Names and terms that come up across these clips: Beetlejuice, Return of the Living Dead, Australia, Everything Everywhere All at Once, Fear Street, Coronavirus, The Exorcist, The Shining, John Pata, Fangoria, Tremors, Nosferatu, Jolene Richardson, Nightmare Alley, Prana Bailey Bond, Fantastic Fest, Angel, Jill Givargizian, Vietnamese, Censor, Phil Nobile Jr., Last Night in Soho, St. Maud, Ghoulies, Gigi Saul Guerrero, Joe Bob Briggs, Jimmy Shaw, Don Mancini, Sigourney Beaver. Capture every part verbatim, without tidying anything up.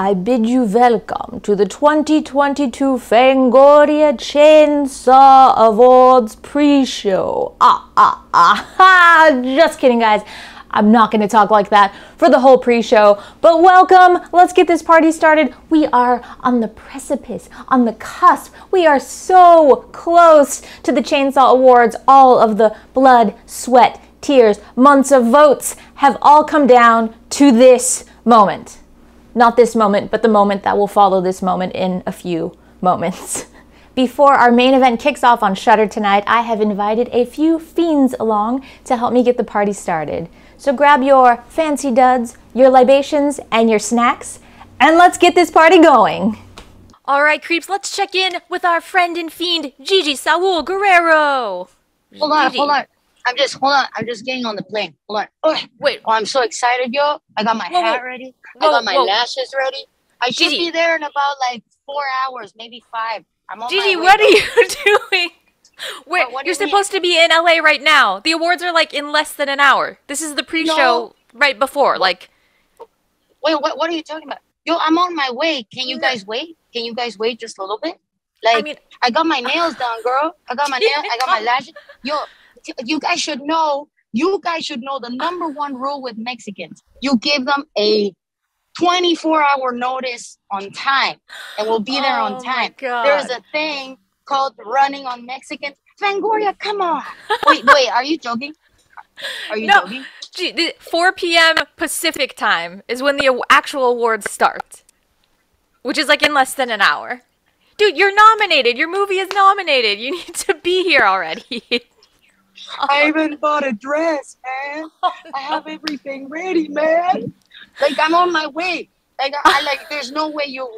I bid you welcome to the twenty twenty-two Fangoria Chainsaw Awards pre-show. Ah, ah, ah, ha! Just kidding, guys. I'm not going to talk like that for the whole pre-show, but welcome. Let's get this party started. We are on the precipice, on the cusp. We are so close to the Chainsaw Awards. All of the blood, sweat, tears, months of votes have all come down to this moment. Not this moment, but the moment that will follow this moment in a few moments. Before our main event kicks off on Shudder tonight, I have invited a few fiends along to help me get the party started. So grab your fancy duds, your libations, and your snacks, and let's get this party going. All right, creeps, let's check in with our friend and fiend, Gigi Saul Guerrero. Hold on, Gigi. hold on. I'm just, hold on. I'm just getting on the plane. Hold on. Oh, wait. Oh, I'm so excited, yo. I got my whoa, hat ready. Whoa, I got my whoa. lashes ready. I Gigi. should be there in about like four hours, maybe five. I'm on Gigi, my way, what though. are you doing? Wait, oh, you're supposed mean? to be in L A right now. The awards are like in less than an hour. This is the pre-show no. right before. Like, wait, what? What are you talking about? Yo, I'm on my way. Can you no. guys wait? Can you guys wait just a little bit? Like, I mean, I got my nails done, girl. I got my nails. I got my lashes. Yo, you guys should know. You guys should know the number one rule with Mexicans: you give them a twenty-four hour notice on time, and we'll be there oh on time. There is a thing called running on Mexicans. Fangoria, come on. Wait, wait, are you joking? Are you no. joking? Gee, four p m Pacific time is when the actual awards start, which is like in less than an hour. Dude, you're nominated. Your movie is nominated. You need to be here already. oh. I even bought a dress, man. Oh, no. I have everything ready, man. Like, I'm on my way. Like, I, like there's no way you...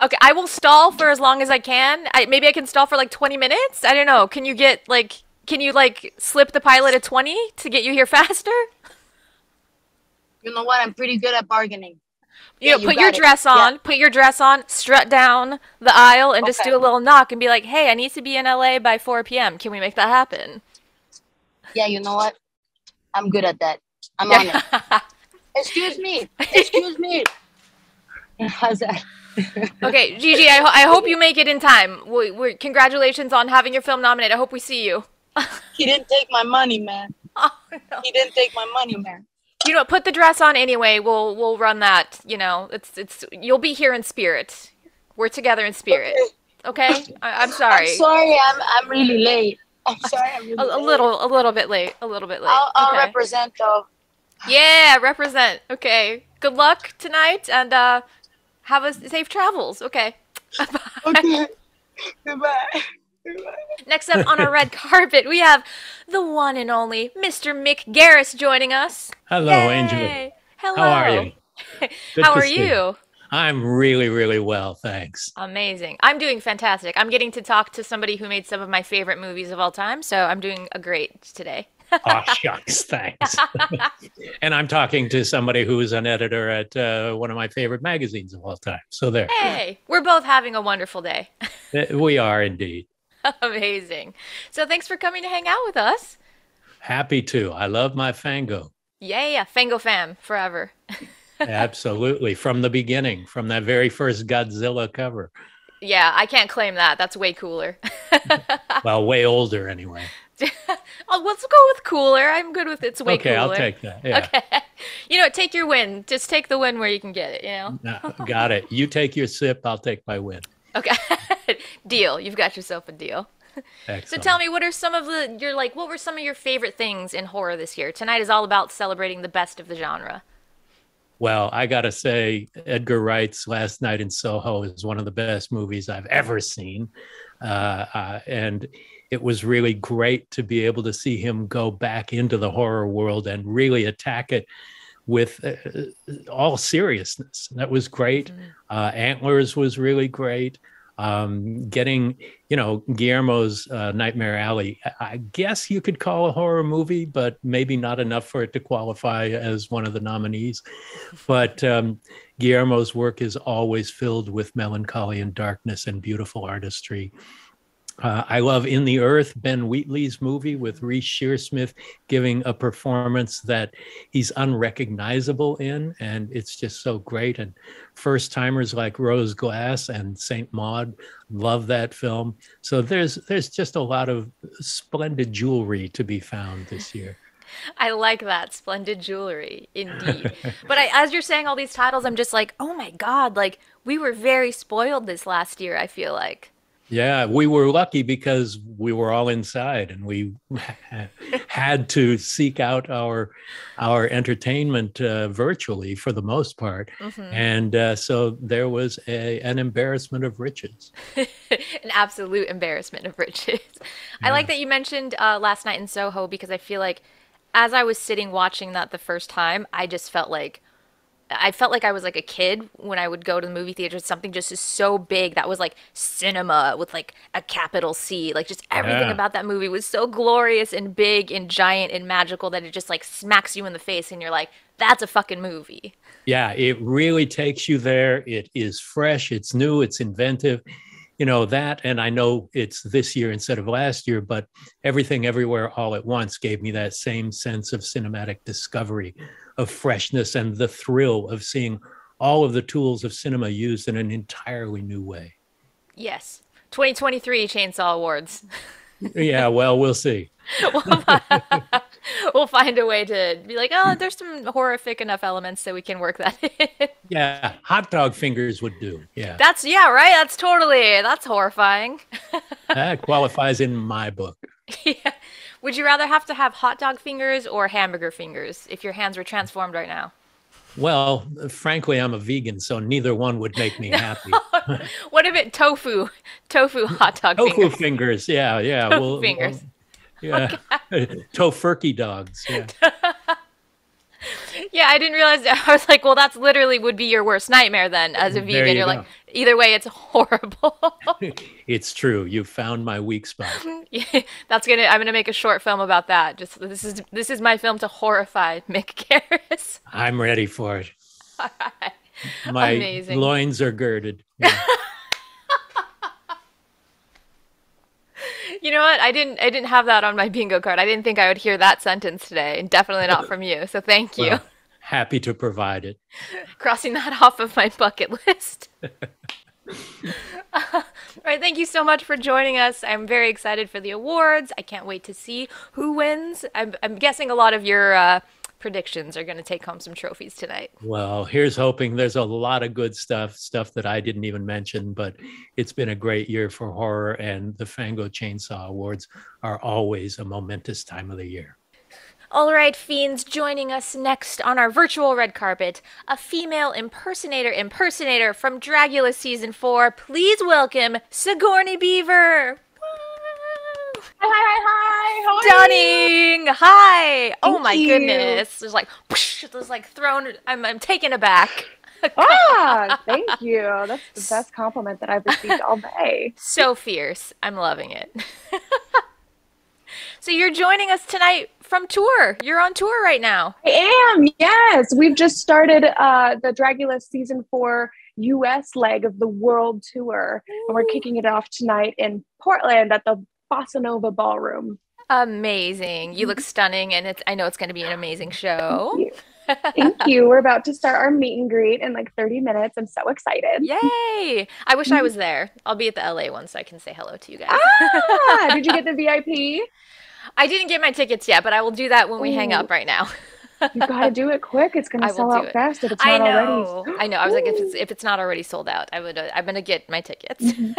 Okay, I will stall for as long as I can. I, maybe I can stall for like twenty minutes. I don't know. Can you get like, can you like slip the pilot a twenty to get you here faster? You know what? I'm pretty good at bargaining. You yeah, know, you put your it. dress on, yeah. put your dress on, strut down the aisle and okay. just do a little knock and be like, hey, I need to be in L A by four p m Can we make that happen? Yeah, you know what? I'm good at that. I'm on it. Excuse me. Excuse me. How's that? Okay, Gigi, I, ho I hope you make it in time. We we're, congratulations on having your film nominated. I hope we see you. He didn't take my money, man. Oh, no. He didn't take my money, man. You know, put the dress on anyway. We'll we'll run that. You know, it's it's you'll be here in spirit. We're together in spirit. Okay, okay? I, I'm sorry. I'm sorry, I'm I'm really late. I'm sorry, I'm really a, a little a little bit late. A little bit late. I'll, I'll okay. represent though. Yeah, represent. Okay. Good luck tonight, and uh. Have a safe travels. Okay. Bye. Okay. Goodbye. Goodbye. Next up on our red carpet, we have the one and only Mister Mick Garris joining us. Hello, Angel. Hello. How are you? Good How are see. you? I'm really, really well, thanks. Amazing. I'm doing fantastic. I'm getting to talk to somebody who made some of my favorite movies of all time, so I'm doing a great today. Oh, shucks, thanks. And I'm talking to somebody who is an editor at uh, one of my favorite magazines of all time. So there. Hey, we're both having a wonderful day. We are indeed. Amazing. So thanks for coming to hang out with us. Happy to. I love my Fango. Yeah, yeah. Fango fam forever. Absolutely. From the beginning, from that very first Godzilla cover. Yeah, I can't claim that. That's way cooler. Well, way older anyway. Oh, let's go with cooler. I'm good with it's way okay, cooler. Okay, I'll take that. Yeah. Okay. You know, take your win. Just take the win where you can get it, you know? No, got it. You take your sip. I'll take my win. Okay. Deal. You've got yourself a deal. Excellent. So tell me, what are some of the, you're like, what were some of your favorite things in horror this year? Tonight is all about celebrating the best of the genre. Well, I got to say, Edgar Wright's Last Night in Soho is one of the best movies I've ever seen. Uh, uh, and it was really great to be able to see him go back into the horror world and really attack it with uh, all seriousness. That was great. Uh, Antlers was really great. Um, getting, you know, Guillermo's uh, Nightmare Alley, I guess you could call a horror movie, but maybe not enough for it to qualify as one of the nominees. But um, Guillermo's work is always filled with melancholy and darkness and beautiful artistry. Uh, I love In the Earth, Ben Wheatley's movie with Reese Shearsmith giving a performance that he's unrecognizable in, and it's just so great. And first-timers like Rose Glass and Saint Maud love that film. So there's there's just a lot of splendid jewelry to be found this year. I like that. Splendid jewelry, indeed. But I, as you're saying all these titles, I'm just like, oh my God, like we were very spoiled this last year, I feel like. Yeah, we were lucky because we were all inside and we had to seek out our our entertainment uh, virtually for the most part. Mm-hmm. And uh, so there was a, an embarrassment of riches. An absolute embarrassment of riches. Yeah. I like that you mentioned uh, Last Night in Soho, because I feel like as I was sitting watching that the first time, I just felt like I felt like I was like a kid when I would go to the movie theater. Something just is so big that was like cinema with like a capital C. Like just everything yeah. about that movie was so glorious and big and giant and magical that it just like smacks you in the face and you're like, that's a fucking movie. Yeah, it really takes you there. It is fresh. It's new. It's inventive. You know, that, and I know it's this year instead of last year, but Everything Everywhere All at Once gave me that same sense of cinematic discovery, of freshness, and the thrill of seeing all of the tools of cinema used in an entirely new way. Yes. twenty twenty-three Chainsaw Awards. Yeah, well, we'll see. We'll find a way to be like, oh, there's some horrific enough elements that we can work that in. Yeah, hot dog fingers would do. Yeah, that's yeah, right. That's totally that's horrifying. That qualifies in my book. Yeah. Would you rather have to have hot dog fingers or hamburger fingers if your hands were transformed right now? Well, frankly, I'm a vegan, so neither one would make me happy. What about tofu? Tofu hot dog tofu fingers. Tofu fingers. Yeah, yeah. Tofu we'll, fingers. We'll, Yeah, okay. Tofurkey dogs. Yeah. Yeah, I didn't realize that. I was like, well, that's literally would be your worst nightmare then as a vegan. You You're go. like, either way, it's horrible. It's true. You found my weak spot. Yeah, that's gonna. I'm gonna make a short film about that. Just this is this is my film to horrify Mick Garris. I'm ready for it. All right. My Amazing. loins are girded. Yeah. You know what? I didn't I didn't have that on my bingo card. I didn't think I would hear that sentence today, and definitely not from you. So thank you. Well, happy to provide it. Crossing that off of my bucket list. uh, all right. Thank you so much for joining us. I'm very excited for the awards. I can't wait to see who wins. I'm, I'm guessing a lot of your uh, predictions are going to take home some trophies tonight. Well, here's hoping. There's a lot of good stuff, stuff that I didn't even mention, but it's been a great year for horror, and the Fango Chainsaw Awards are always a momentous time of the year. All right, fiends, joining us next on our virtual red carpet, a female impersonator impersonator from Dragula Season four. Please welcome Sigourney Beaver. Hi, hi, hi, how are Dunning. You? Hi. Thank oh my you. goodness. There's like, whoosh, there's like thrown, I'm, I'm taken aback. Ah, thank you. That's the best compliment that I've received all day. So fierce. I'm loving it. So you're joining us tonight from tour. You're on tour right now. I am, yes. We've just started uh, the Dragula Season four U S leg of the world tour. Ooh. And we're kicking it off tonight in Portland at the Bossa Nova Ballroom. Amazing. You look stunning, and it's I know it's going to be an amazing show. Thank you. Thank you. We're about to start our meet and greet in like thirty minutes. I'm so excited. Yay. I wish I was there. I'll be at the L A one so I can say hello to you guys. Ah, did you get the V I P? I didn't get my tickets yet, but I will do that when we Ooh. hang up right now. You gotta do it quick. It's gonna sell out it. fast if it's not I know. already. I know. I was Ooh. like, if it's if it's not already sold out, I would. Uh, I'm gonna get my tickets. Mm-hmm.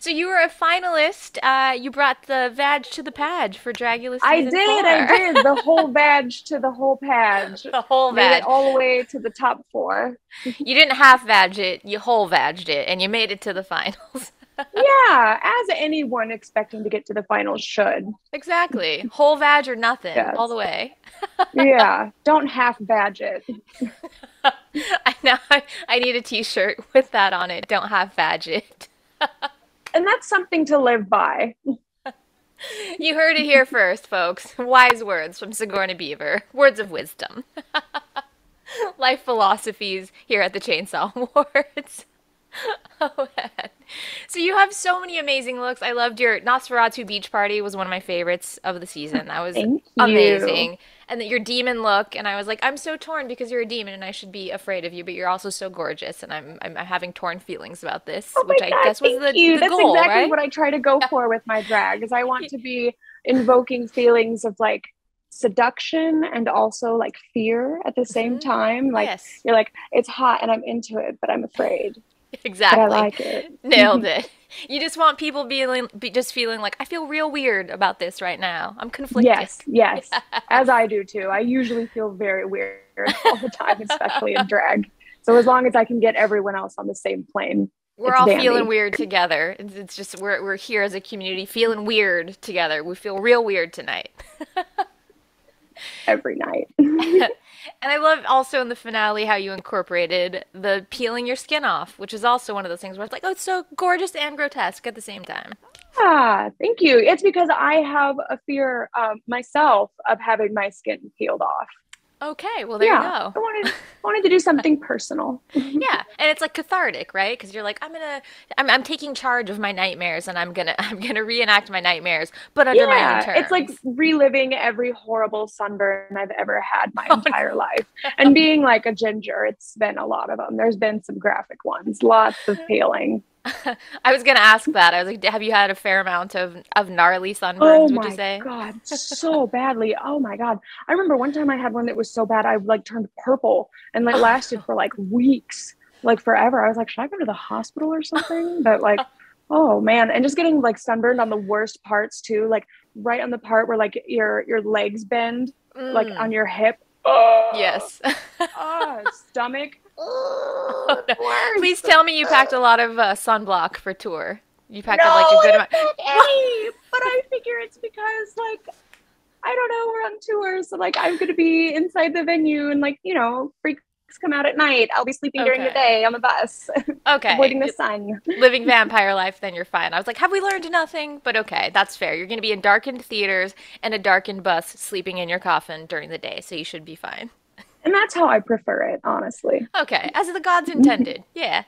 So you were a finalist. Uh, you brought the badge to the badge for Dragula Season I did. Four. I did the whole badge to the whole badge. The whole badge. Made it all the way to the top four. You didn't half badge it. You whole badged it, and you made it to the finals. Yeah, as anyone expecting to get to the finals should. Exactly. Whole badge or nothing, yes. all the way. Yeah, don't half badge it. I know. I, I need a T-shirt with that on it. Don't half badge it. And that's something to live by. You heard it here first, folks. Wise words from Sigourney Beaver. Words of wisdom. Life philosophies here at the Chainsaw Awards. Oh, man. So you have so many amazing looks. I loved your Nosferatu beach party, was one of my favorites of the season. That was Thank amazing. You. And your demon look, and I was like, I'm so torn because you're a demon and I should be afraid of you, but you're also so gorgeous, and I'm I'm, I'm having torn feelings about this, oh which God, I guess was the, the That's goal, exactly right? what I try to go for with my drag, is I want to be invoking feelings of like seduction and also like fear at the same mm-hmm. time. Like yes. you're like, it's hot and I'm into it, but I'm afraid. Exactly. But I like it. Nailed it. You just want people being be just feeling like, I feel real weird about this right now. I'm conflicted. Yes, yes. As I do too. I usually feel very weird all the time, especially in drag. So as long as I can get everyone else on the same plane, we're all Danny. feeling weird together. It's, it's just we're we're here as a community feeling weird together. We feel real weird tonight. Every night. And I love also in the finale how you incorporated the peeling your skin off, which is also one of those things where it's like, oh, it's so gorgeous and grotesque at the same time. Ah, thank you. It's because I have a fear um, myself of having my skin peeled off. Okay, well, there yeah, you go. I wanted, wanted to do something personal. Yeah, and it's like cathartic, right? Because you're like, I'm gonna, I'm, I'm taking charge of my nightmares, and I'm gonna, I'm gonna reenact my nightmares, but under yeah, my own terms. It's like reliving every horrible sunburn I've ever had my oh, entire no. life. And being like a ginger, it's been a lot of them. There's been some graphic ones, lots of peeling. I was gonna ask that. I was like, have you had a fair amount of of gnarly sunburns? Oh would my you say? God, so badly. Oh my God, I remember one time I had one that was so bad I like turned purple and like lasted for like weeks, like forever. I was like, should I go to the hospital or something? But like, oh man, and just getting like sunburned on the worst parts too, like right on the part where like your your legs bend, mm. like on your hip. Oh, yes. Oh, stomach. Oh, no. Please tell me you packed a lot of uh, sunblock for tour. You packed no, like a good amount. Any, but I figure it's because like I don't know, we're on tour, so like I'm gonna be inside the venue, and like you know, freaks come out at night. I'll be sleeping okay. during the day on the bus, okay, avoiding the sun, living vampire life. Then you're fine. I was like, have we learned nothing? But okay, that's fair. You're gonna be in darkened theaters and a darkened bus, sleeping in your coffin during the day, so you should be fine. And that's how I prefer it, honestly. Okay, as the gods intended. Yeah.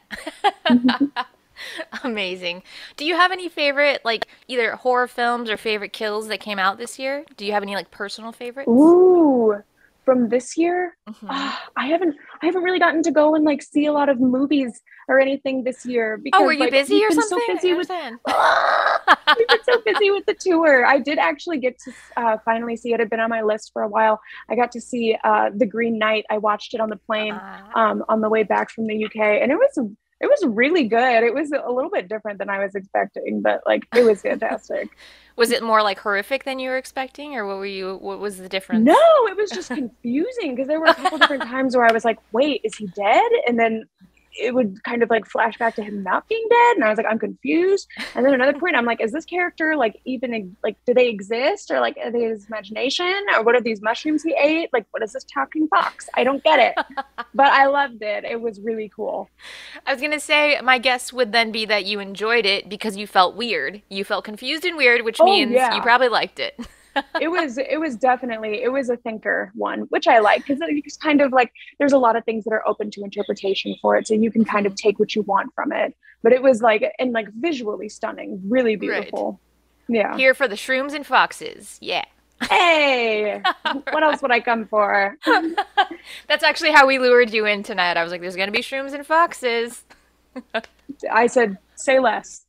Amazing. Do you have any favorite, like, either horror films or favorite kills that came out this year? Do you have any, like, personal favorites? Ooh, from this year? Mm-hmm. uh, I haven't I haven't really gotten to go and, like, see a lot of movies or anything this year. Because, oh, were you like, busy or something? So busy I with, uh, we've been so busy with the tour. I did actually get to uh, finally see it. It had been on my list for a while. I got to see uh, The Green Knight. I watched it on the plane um, on the way back from the U K, and it was it was really good. It was a little bit different than I was expecting, but like it was fantastic. Was it more like horrific than you were expecting, or what were you? What was the difference? No, it was just confusing because there were a couple different times where I was like, "Wait, is he dead?" And then it would kind of like flash back to him not being dead, and I was like, I'm confused. And then another point I'm like, is this character like even like do they exist, or like are they his imagination, or what are these mushrooms he ate, like what is this talking fox? I don't get it. But I loved it. It was really cool. I was gonna say my guess would then be that you enjoyed it because you felt weird, you felt confused and weird, which oh, means yeah. you probably liked it. it was it was definitely it was a thinker one, which I like because it's kind of like there's a lot of things that are open to interpretation for it, so you can kind of take what you want from it. But it was like and like visually stunning, really beautiful. Right. Yeah, here for the shrooms and foxes. Yeah. Hey, what else would I come for? That's actually how we lured you in tonight. I was like, there's gonna be shrooms and foxes. I said, say less.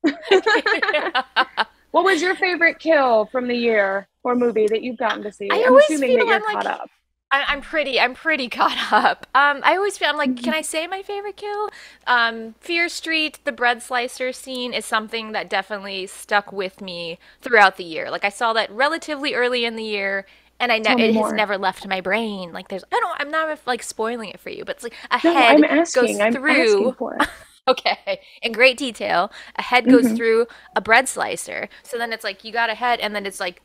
What was your favorite kill from the year or movie that you've gotten to see? I I'm assuming that you're I'm caught like, up. I, I'm pretty, I'm pretty caught up. Um, I always feel, I'm like, can I say my favorite kill? Um, Fear Street, the bread slicer scene is something that definitely stuck with me throughout the year. Like I saw that relatively early in the year, and I ne it more. has never left my brain. Like there's, I don't, I'm not like spoiling it for you, but it's like a no, head I'm asking, goes through. I'm asking for it. Okay, in great detail, a head goes mm-hmm. through a bread slicer. So then it's like you got a head, and then it's like,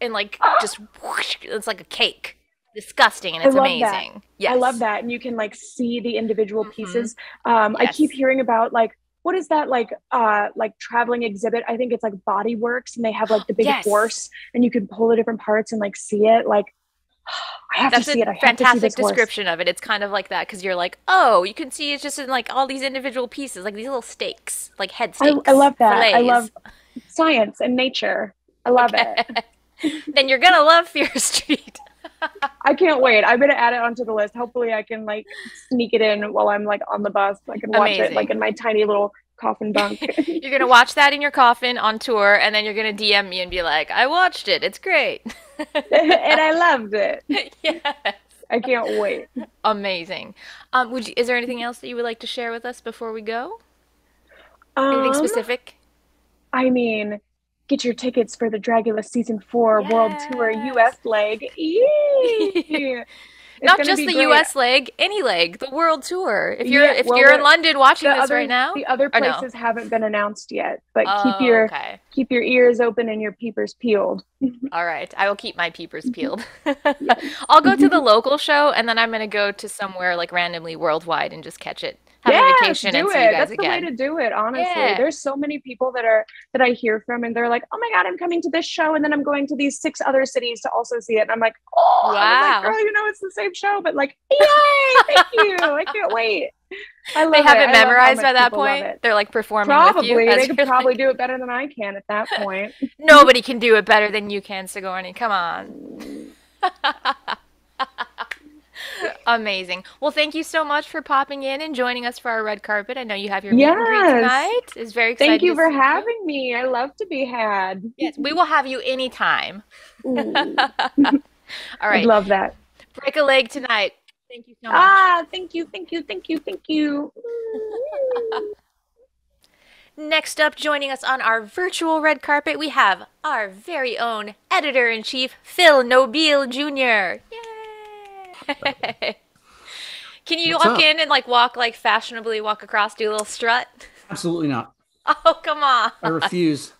and like oh. just whoosh, it's like a cake. Disgusting, and it's I love amazing. That. Yes, I love that, and you can like see the individual mm-hmm. pieces. Um, yes. I keep hearing about like what is that like uh like traveling exhibit? I think it's like Body Works, and they have like the big yes. horse, and you can pull the different parts and like see it like. I have That's to see it. I have to see this description horse. Of it. It's kind of like that because you're like, oh, you can see it's just in like all these individual pieces, like these little stakes, like head stakes. I, I love that. Fillets. I love science and nature. I love okay. it. Then you're gonna love Fear Street. I can't wait. I'm gonna add it onto the list. Hopefully, I can like sneak it in while I'm like on the bus. I can watch Amazing. it like in my tiny little coffin bunk. You're gonna watch that in your coffin on tour, and then you're gonna D M me and be like, I watched it, it's great. And I loved it. Yes. I can't wait. Amazing. Um would you, is there anything else that you would like to share with us before we go? Um, anything specific? I mean, get your tickets for the Dragula season four yes. world tour U S leg. Yeah. Not just the great. U S leg, any leg, the world tour. If you're yeah, if well, you're in London watching this other, right now, the other places no? haven't been announced yet. But oh, keep your okay. keep your ears open and your peepers peeled. All right, I will keep my peepers peeled. I'll go to the local show, and then I'm going to go to somewhere like randomly worldwide and just catch it. Have yes, a vacation do and it. See you guys That's again. The way to do it. Honestly, yeah. There's so many people that are that I hear from, and they're like, "Oh my god, I'm coming to this show, and then I'm going to these six other cities to also see it." And I'm like, "Oh, wow, like, girl, you know it's the same show, but like, yay! Thank you. I can't wait." I love they have it, it memorized by that point. They're like performing probably. With you. They could probably like... do it better than I can at that point. Nobody can do it better than you can, Sigourney. Come on. Amazing. Well, thank you so much for popping in and joining us for our red carpet. I know you have your meet yes. and greet tonight. It's very exciting. Thank you for having you. me. I love to be had. Yes, we will have you anytime. All right. Love that. Break a leg tonight. Thank you so much. Ah, thank you, thank you, thank you, thank you. Next up, joining us on our virtual red carpet, we have our very own editor-in-chief, Phil Nobile Junior Yay! Can you What's walk up? in and like walk like fashionably walk across, do a little strut? Absolutely not. Oh, come on. I refuse.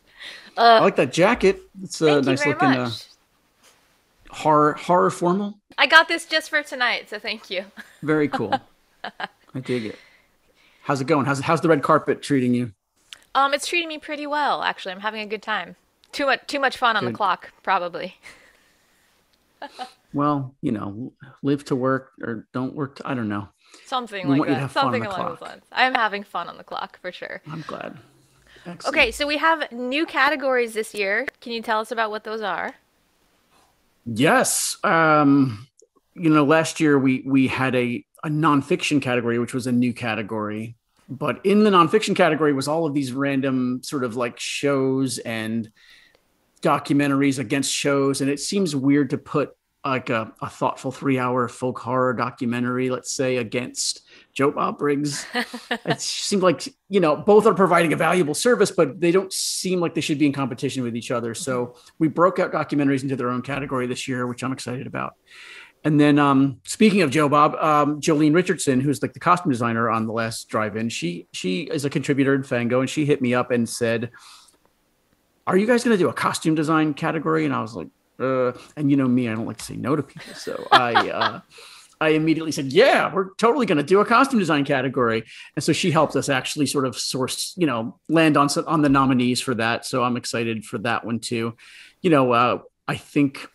Uh, I like that jacket. It's a uh, nice looking uh, horror horror formal. I got this just for tonight, so thank you. Very cool. I dig it. How's it going? How's how's the red carpet treating you? Um, it's treating me pretty well, actually. I'm having a good time. Too much too much fun good. on the clock, probably. Well, you know, live to work or don't work. To, I don't know. Something like that. Something along those lines. I'm having fun on the clock for sure. I'm glad. Excellent. Okay, so we have new categories this year. Can you tell us about what those are? Yes. Um, you know, last year we we had a, a nonfiction category, which was a new category. But in the nonfiction category was all of these random sort of like shows and documentaries against shows. And it seems weird to put like a, a thoughtful three-hour folk horror documentary, let's say, against Joe Bob Briggs. It seemed like, you know, both are providing a valuable service, but they don't seem like they should be in competition with each other. So we broke out documentaries into their own category this year, which I'm excited about. And then um, speaking of Joe Bob, um, Jolene Richardson, who's like the costume designer on The Last Drive-In, she, she is a contributor in Fango, and she hit me up and said, are you guys going to do a costume design category? And I was like, Uh, and you know me, I don't like to say no to people. So I, uh, I immediately said, yeah, we're totally going to do a costume design category. And so she helped us actually sort of source, you know, land on, on the nominees for that. So I'm excited for that one too. You know, uh, I think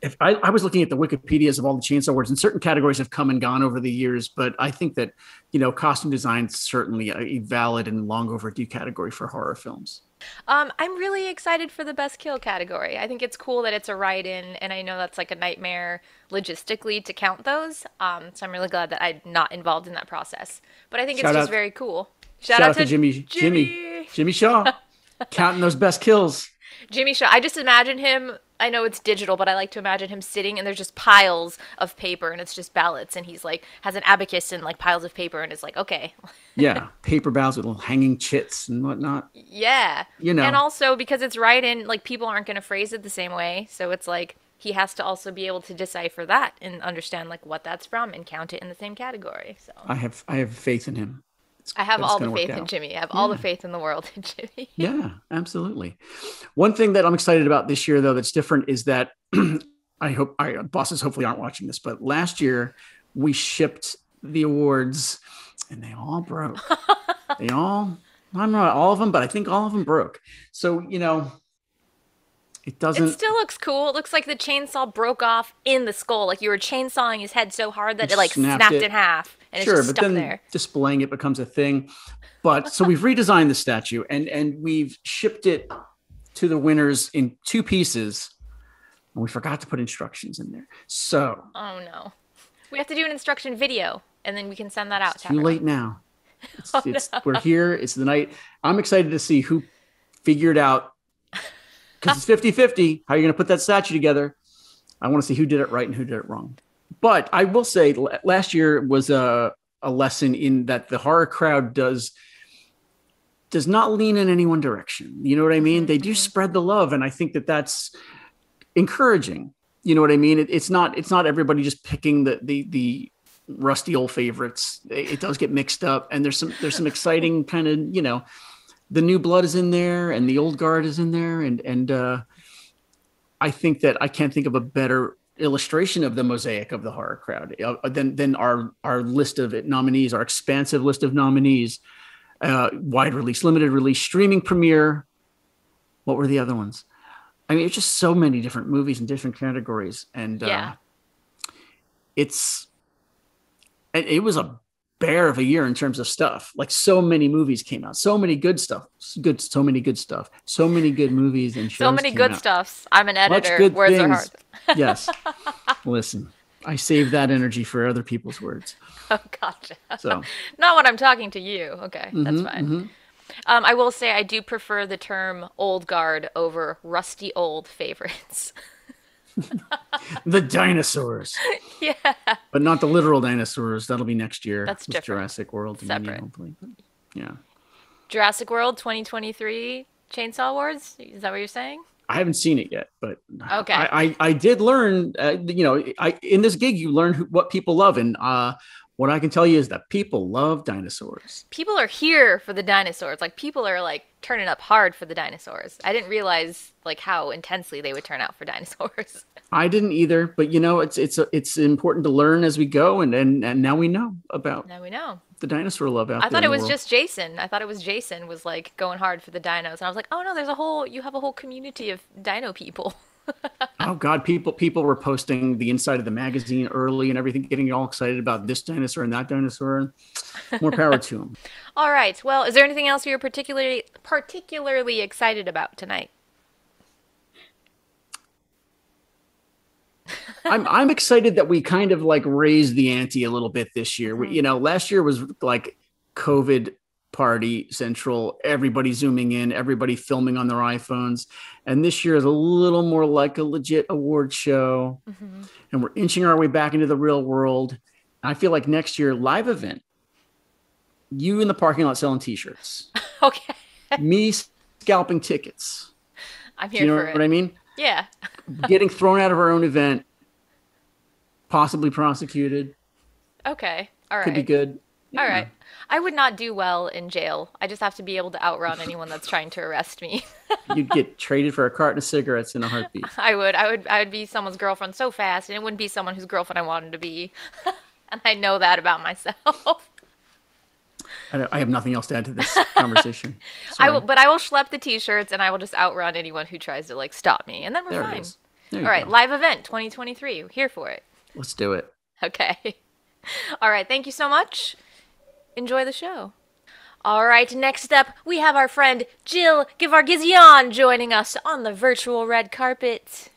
if I, I was looking at the Wikipedias of all the Chainsaw Awards, and certain categories have come and gone over the years, but I think that, you know, costume design is certainly a valid and long overdue category for horror films. Um, I'm really excited for the best kill category. I think it's cool that it's a write-in, and I know that's like a nightmare logistically to count those. Um, so I'm really glad that I'm not involved in that process. But I think shout it's out, just very cool. Shout, shout out, out to Jimmy, Jimmy, Jimmy, Jimmy Shaw, counting those best kills. Jimmy Shaw. I just imagine him. I know it's digital, but I like to imagine him sitting, and there's just piles of paper, and it's just ballots, and he's like has an abacus and like piles of paper, and it's like okay. Yeah, paper ballots with little hanging chits and whatnot. Yeah, you know, and also because it's write-in, like people aren't going to phrase it the same way, so it's like he has to also be able to decipher that and understand like what that's from and count it in the same category. So I have I have faith in him. It's, I have all the faith in Jimmy. I have yeah. all the faith in the world in Jimmy. Yeah, absolutely. One thing that I'm excited about this year, though, that's different is that I hope our bosses hopefully aren't watching this, but last year we shipped the awards and they all broke. They all, I'm not all of them, but I think all of them broke. So, you know, It doesn't. It still looks cool. It looks like the chainsaw broke off in the skull. Like you were chainsawing his head so hard that it, it like snapped, snapped it. in half. And sure, it's just but stuck then there. Displaying it becomes a thing. But so we've redesigned the statue and and we've shipped it to the winners in two pieces. And we forgot to put instructions in there. So. Oh no. We have to do an instruction video and then we can send that out. It's too late now. It's, oh, it's, no. We're here. It's the night. I'm excited to see who figured out, because it's fifty fifty, how are you going to put that statue together? I want to see who did it right and who did it wrong. But I will say last year was a, a lesson in that the horror crowd does does not lean in any one direction. You know what I mean? They do mm-hmm. spread the love. And I think that that's encouraging. You know what I mean? It, it's not it's not everybody just picking the the the rusty old favorites. It, it does get mixed up. And there's some there's some exciting kind of, you know, the new blood is in there and the old guard is in there. And, and uh, I think that I can't think of a better illustration of the mosaic of the horror crowd uh, than, than our, our list of nominees, our expansive list of nominees, uh, wide release, limited release, streaming premiere. What were the other ones? I mean, it's just so many different movies in different categories. And yeah. uh, it's, it, it was a bear of a year in terms of stuff. Like so many movies came out, so many good stuff, good, so many good stuff, so many good movies and shows. So many good out. stuffs. I'm an editor. Good words things. are hard. Yes. Listen, I save that energy for other people's words. Oh, gotcha. So, not when I'm talking to you. Okay, mm-hmm, that's fine. Mm-hmm. Um, I will say I do prefer the term "old guard" over "rusty old favorites." The dinosaurs. Yeah. But not the literal dinosaurs. That'll be next year. That's different. Jurassic World. Separate. Hopefully. Yeah. Jurassic World twenty twenty-three Chainsaw Awards. Is that what you're saying? I haven't seen it yet, but okay. I, I, I did learn, uh, you know, I in this gig, you learn who, what people love. And uh, what I can tell you is that people love dinosaurs. People are here for the dinosaurs. Like people are like turning up hard for the dinosaurs. I didn't realize like how intensely they would turn out for dinosaurs. I didn't either, but you know, it's it's it's important to learn as we go, and and, and now we know about now we know the dinosaur love out there. I thought it was just Jason. I thought it was Jason was like going hard for the dinos, and I was like, oh no, there's a whole you have a whole community of dino people. Oh God, people people were posting the inside of the magazine early and everything, getting all excited about this dinosaur and that dinosaur. More power to them. All right. Well, is there anything else you're particularly particularly excited about tonight? I'm I'm excited that we kind of like raised the ante a little bit this year. We, you know, last year was like COVID party central, everybody zooming in, everybody filming on their iPhones. And this year is a little more like a legit award show. Mm-hmm. And we're inching our way back into the real world. I feel like next year, live event, you in the parking lot selling t-shirts. Okay. Me scalping tickets. I'm here Do you know for what it. I mean? Yeah. Getting thrown out of our own event, possibly prosecuted. Okay. All right. Could be good. All right. I would not do well in jail. I just have to be able to outrun anyone that's trying to arrest me. You'd get traded for a carton of cigarettes in a heartbeat. I would. I would I would be someone's girlfriend so fast, and it wouldn't be someone whose girlfriend I wanted to be. And I know that about myself. I, I have nothing else to add to this conversation. I will, but I will schlep the t-shirts, and I will just outrun anyone who tries to like stop me. And then we're there fine. All right. Go. Live event twenty twenty-three. We're here for it. Let's do it. Okay. All right. Thank you so much. Enjoy the show. All right, next up, we have our friend Jill Givargizian joining us on the virtual red carpet.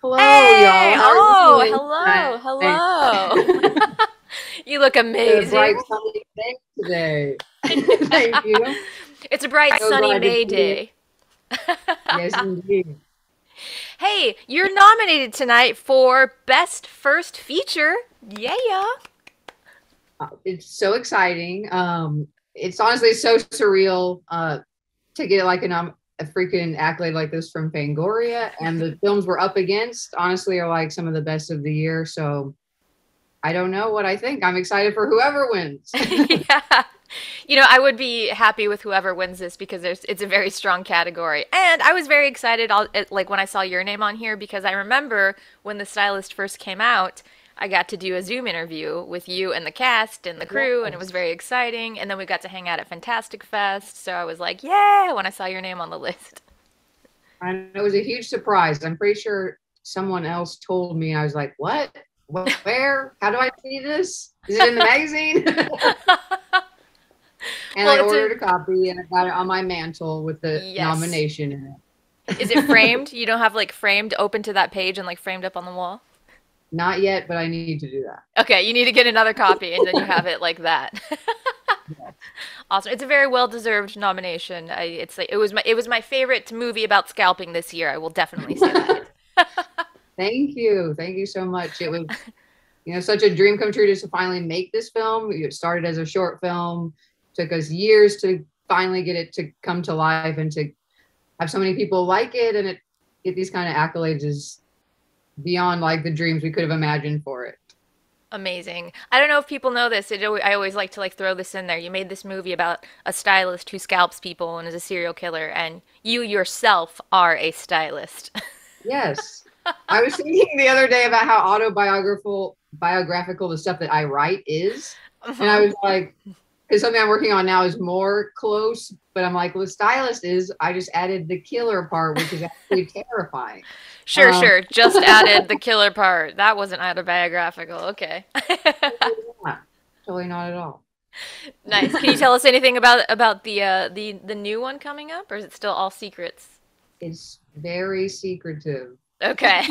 Hello, hey, y'all. How oh, are you hello, Hi. hello. You look amazing. It's a bright sunny day today. Thank you. It's a bright so sunny May day. Yes, indeed. Hey, you're nominated tonight for Best First Feature. Yeah, yeah. It's so exciting. Um, it's honestly so surreal uh, to get like an, um, a freaking accolade like this from Fangoria. And the films we're up against, honestly, are like some of the best of the year. So I don't know what I think. I'm excited for whoever wins. Yeah. You know, I would be happy with whoever wins this because there's it's a very strong category. And I was very excited all, like when I saw your name on here because I remember when The Stylist first came out, I got to do a Zoom interview with you and the cast and the crew, and it was very exciting. And then we got to hang out at Fantastic Fest. So I was like, yeah, when I saw your name on the list. And it was a huge surprise. I'm pretty sure someone else told me. I was like, what? What? Where? How do I see this? Is it in the magazine? And well, I ordered a-, a copy and I got it on my mantle with the yes. nomination in it. Is it framed? You don't have like framed open to that page and like framed up on the wall? Not yet, but I need to do that. Okay, you need to get another copy and then you have it like that. Yes. Awesome. It's a very well-deserved nomination. I, it's like, it was my it was my favorite movie about scalping this year. I will definitely say that. Thank you. Thank you so much. It was, you know, such a dream come true just to finally make this film. It started as a short film. It took us years to finally get it to come to life and to have so many people like it and it get these kind of accolades is beyond like the dreams we could have imagined for it. Amazing. I don't know if people know this. It, I always like to like throw this in there. You made this movie about a stylist who scalps people and is a serial killer, and you yourself are a stylist. Yes. I was thinking the other day about how autobiographical biographical the stuff that I write is. And I was like, because something I'm working on now is more close, but I'm like, well, the stylist is, I just added the killer part, which is actually terrifying. Sure, um, sure. Just added the killer part. That wasn't autobiographical. Okay. Yeah, totally not at all. Nice. Can you tell us anything about, about the, uh, the, the new one coming up, or is it still all secrets? It's very secretive. Okay.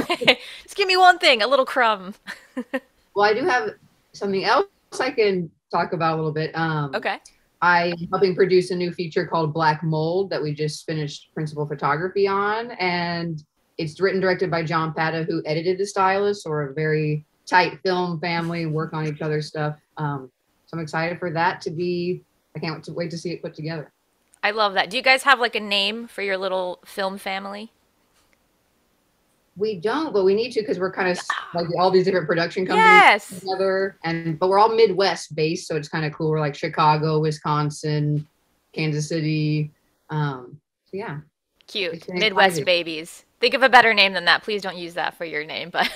Just give me one thing, a little crumb. Well, I do have something else I can talk about a little bit. Um, okay. I'm helping produce a new feature called Black Mold that we just finished principal photography on. And it's written and directed by John Pata, who edited The Stylist, or a very tight film family, work on each other's stuff. Um, so I'm excited for that to be, I can't wait to see it put together. I love that. Do you guys have like a name for your little film family? We don't, but we need to because we're kind of like all these different production companies yes. together, and but we're all Midwest based, so it's kind of cool. We're like Chicago, Wisconsin, Kansas City. Um, so yeah, cute Midwest babies. Think of a better name than that. Please don't use that for your name, but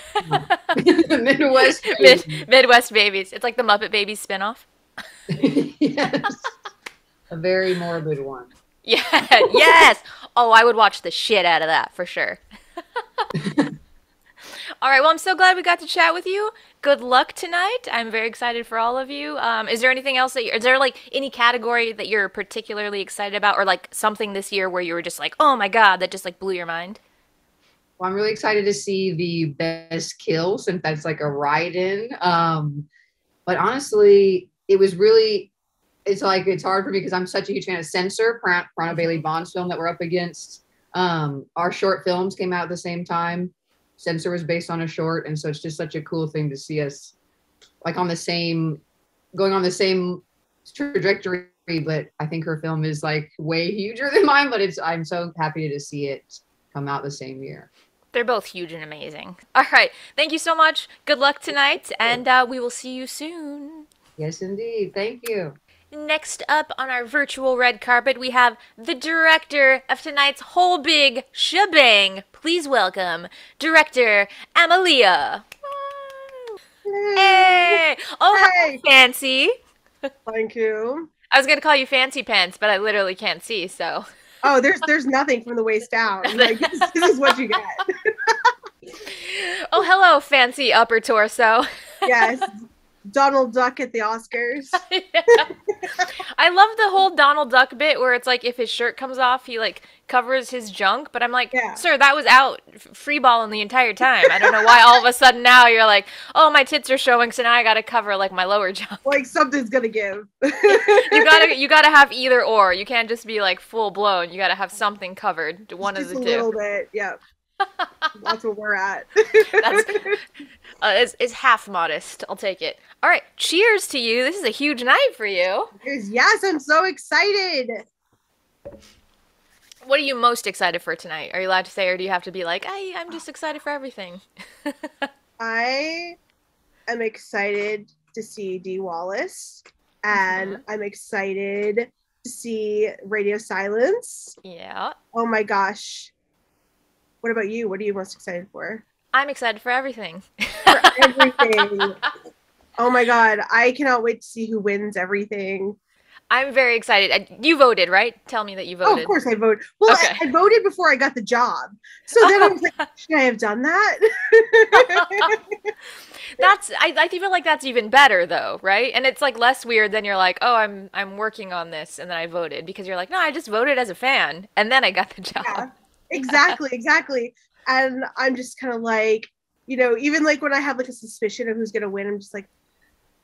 Midwest Mid- Midwest babies. It's like the Muppet Babies spinoff. Yes, a very morbid one. Yeah. Yes. Oh, I would watch the shit out of that for sure. All right, well, I'm so glad we got to chat with you. Good luck tonight. I'm very excited for all of you. Um, is there anything else that you're, is there like any category that you're particularly excited about, or like something this year where you were just like, oh my God, that just like blew your mind? Well, I'm really excited to see the best kill since that's like a write-in. Um, but honestly, it was really, it's like, it's hard for me because I'm such a huge fan of Censor, Prana, Prana Bailey Bond's film that we're up against. Um, our short films came out at the same time. Censor was based on a short. And so it's just such a cool thing to see us like on the same, going on the same trajectory. But I think her film is like way huger than mine, but it's, I'm so happy to see it come out the same year. They're both huge and amazing. All right. Thank you so much. Good luck tonight. And uh, we will see you soon. Yes, indeed. Thank you. Next up on our virtual red carpet, we have the director of tonight's whole big shebang. Please welcome director Amalia. Hey! Oh, hey. Fancy. Thank you. I was gonna call you Fancy Pants, but I literally can't see, so. Oh, there's there's nothing from the waist down. Like, this, this is what you get. Oh, hello, fancy upper torso. Yes. Donald Duck at the Oscars. Yeah. I love the whole Donald Duck bit where it's like if his shirt comes off, he like covers his junk. But I'm like, yeah. Sir, that was out free balling the entire time. I don't know why all of a sudden now you're like, oh, my tits are showing, so now I gotta cover like my lower junk. Like something's gonna give. you gotta you gotta have either or. You can't just be like full blown. You gotta have something covered. One just of the two. Just a little bit, yeah. That's where we're at. That's uh, is is half modest. I'll take it. All right, cheers to you. This is a huge night for you. Yes, I'm so excited. What are you most excited for tonight? Are you allowed to say, or do you have to be like, I I'm just excited for everything? I am excited to see Dee Wallace, and mm-hmm. I'm excited to see Radio Silence. Yeah. Oh my gosh. What about you? What are you most excited for? I'm excited for everything. For everything. Oh my God. I cannot wait to see who wins everything. I'm very excited. You voted, right? Tell me that you voted. Oh, of course I voted. Well, okay. I, I voted before I got the job. So then I was like, should I have done that? That's, I, I feel like that's even better though, right? And it's like less weird than you're like, oh, I'm I'm working on this and then I voted, because you're like, no, I just voted as a fan and then I got the job. Yeah, exactly, exactly. And I'm just kind of like, you know, even like when I have like a suspicion of who's going to win, I'm just like,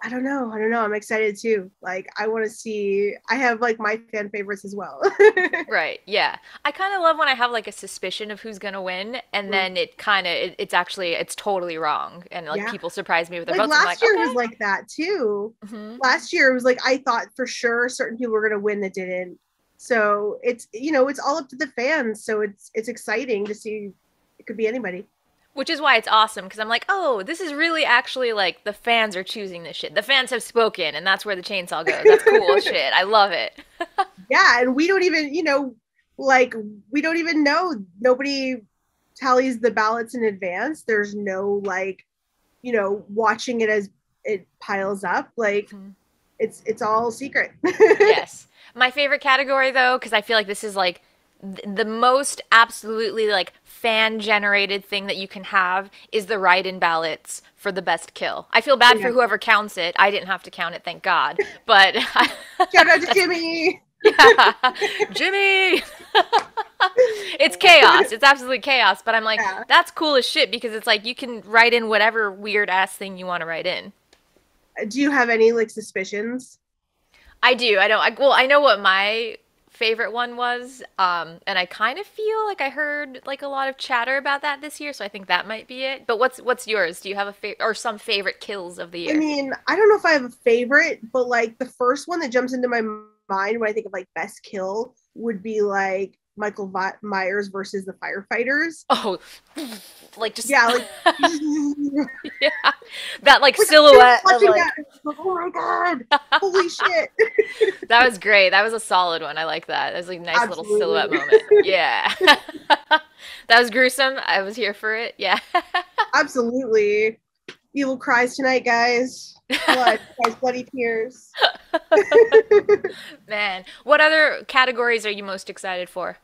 I don't know. I don't know. I'm excited too. Like, I want to see, I have like my fan favorites as well. Right. Yeah. I kind of love when I have like a suspicion of who's going to win and mm-hmm. then it kind of, it, it's actually, it's totally wrong. And like yeah. people surprise me with their like, votes. Last like, year okay. was like that too. Mm-hmm. Last year it was like, I thought for sure certain people were going to win that didn't. So it's, you know, it's all up to the fans. So it's, it's exciting to see. It could be anybody. Which is why it's awesome, because I'm like, oh, this is really actually like the fans are choosing this shit. The fans have spoken, and that's where the chainsaw goes. That's cool shit. I love it. Yeah, and we don't even, you know, like we don't even know. Nobody tallies the ballots in advance. There's no like, you know, watching it as it piles up. Like mm-hmm. it's it's all secret. Yes. My favorite category though, because I feel like this is like th the most absolutely like fan-generated thing that you can have is the write-in ballots for the best kill. I feel bad yeah. for whoever counts it. I didn't have to count it, thank God. But shout out to Jimmy. Yeah, Jimmy. It's chaos. It's absolutely chaos. But I'm like, yeah. that's cool as shit, because it's like you can write in whatever weird ass thing you want to write in. Do you have any like suspicions? I do. I don't. I, well, I know what my favorite one was, um and I kind of feel like I heard like a lot of chatter about that this year, so I think that might be it. But what's what's yours? Do you have a favorite or some favorite kills of the year? I mean, I don't know if I have a favorite, but like the first one that jumps into my mind when I think of like best kill would be like Michael v Myers versus the firefighters. Oh, like just yeah, like yeah, that like, like silhouette. Of, like... That. Oh my god! Holy shit! That was great. That was a solid one. I like that. That was like a nice Absolutely. Little silhouette moment. Yeah, that was gruesome. I was here for it. Yeah, absolutely. Evil cries tonight, guys. Blood, guys, bloody tears. Man, what other categories are you most excited for?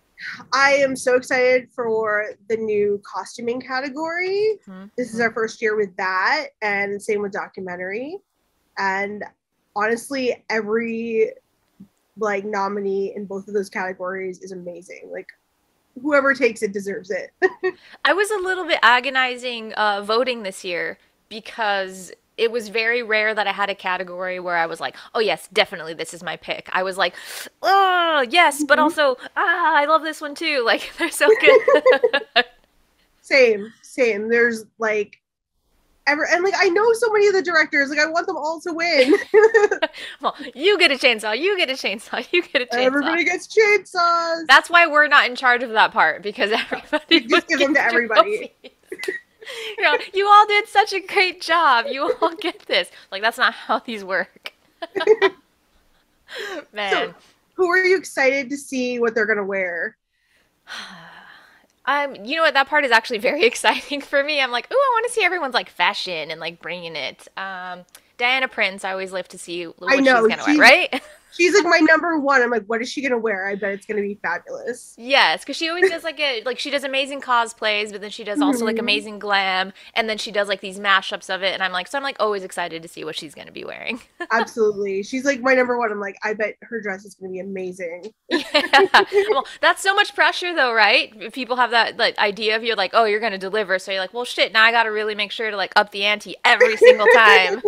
I am so excited for the new costuming category. Mm-hmm. This is our first year with that, and same with documentary. And honestly, every like nominee in both of those categories is amazing. Like, whoever takes it deserves it. I was a little bit agonizing uh, voting this year, because it was very rare that I had a category where I was like, oh, yes, definitely this is my pick. I was like, oh, yes, but also, ah, I love this one, too. Like, they're so good. Same, same. There's, like, ever and, like, I know so many of the directors. Like, I want them all to win. Well, you get a chainsaw. You get a chainsaw. You get a chainsaw. Everybody gets chainsaws. That's why we're not in charge of that part, because everybody just give them to everybody. You know, you all did such a great job. You all get this. Like, that's not how these work. Man. So, who are you excited to see what they're going to wear? Um, you know what? That part is actually very exciting for me. I'm like, ooh, I want to see everyone's, like, fashion and, like, bringing it. Um, Diana Prince, I always live to see what I know. she's going to wear, right? She's like my number one. I'm like, what is she going to wear? I bet it's going to be fabulous. Yes, because she always does like a, like she does amazing cosplays, but then she does also like amazing glam. And then she does like these mashups of it. And I'm like, so I'm like always excited to see what she's going to be wearing. Absolutely. She's like my number one. I'm like, I bet her dress is going to be amazing. Yeah. Well, that's so much pressure though, right? People have that like idea of you like, oh, you're going to deliver. So you're like, well, shit, now I got to really make sure to like up the ante every single time.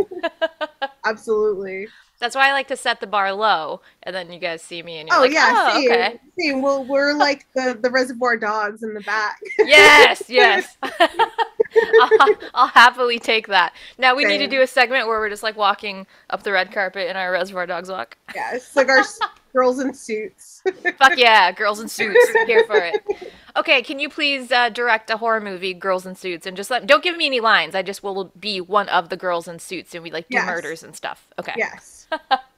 Absolutely. That's why I like to set the bar low, and then you guys see me, and you're oh, like, yeah, "Oh, yeah, okay." See, well, we're like the the Reservoir Dogs in the back. Yes, yes. I'll, I'll happily take that. Now we Same. Need to do a segment where we're just like walking up the red carpet in our Reservoir Dogs walk. Yes, like our Girls in suits. Fuck yeah, girls in suits. I'm here for it. Okay, can you please uh, direct a horror movie, girls in suits, and just let don't give me any lines. I just will be one of the girls in suits, and we like do yes. murders and stuff. Okay. Yes.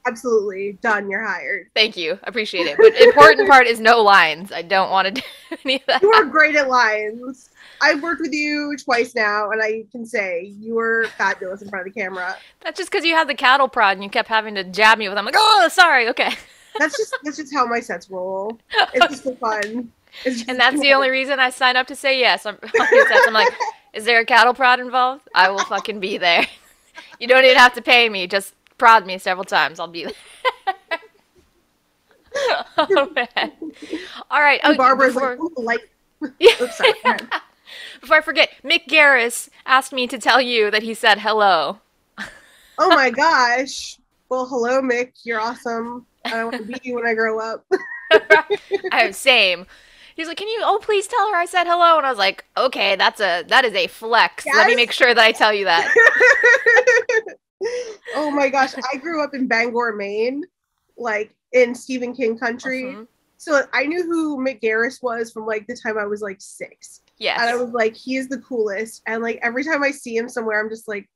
Absolutely. Done. You're hired. Thank you. Appreciate it. But important part is no lines. I don't want to do any of that. You are great at lines. I've worked with you twice now, and I can say you were fabulous in front of the camera. That's just because you had the cattle prod, and you kept having to jab me with. I'm like, oh, sorry. Okay. That's just that's just how my sets roll. It's just so fun. It's just and that's fun. The only reason I sign up to say yes. I'm, I'm like, is there a cattle prod involved? I will fucking be there. You don't even have to pay me. Just prod me several times. I'll be there. Oh, man. All right. And Barbara's oh, before... like, ooh, like... Yeah. Oops, sorry. Before I forget, Mick Garris asked me to tell you that he said hello. Oh, my gosh. Well, hello, Mick. You're awesome. I want to be you when I grow up. I same. He's like, can you? Oh, please tell her I said hello. And I was like, okay, that's a that is a flex. Yes. Let me make sure that I tell you that. Oh my gosh, I grew up in Bangor, Maine, like in Stephen King country. Mm-hmm. So I knew who Mick Garris was from like the time I was like six. Yes. And I was like, he is the coolest. And like every time I see him somewhere, I'm just like.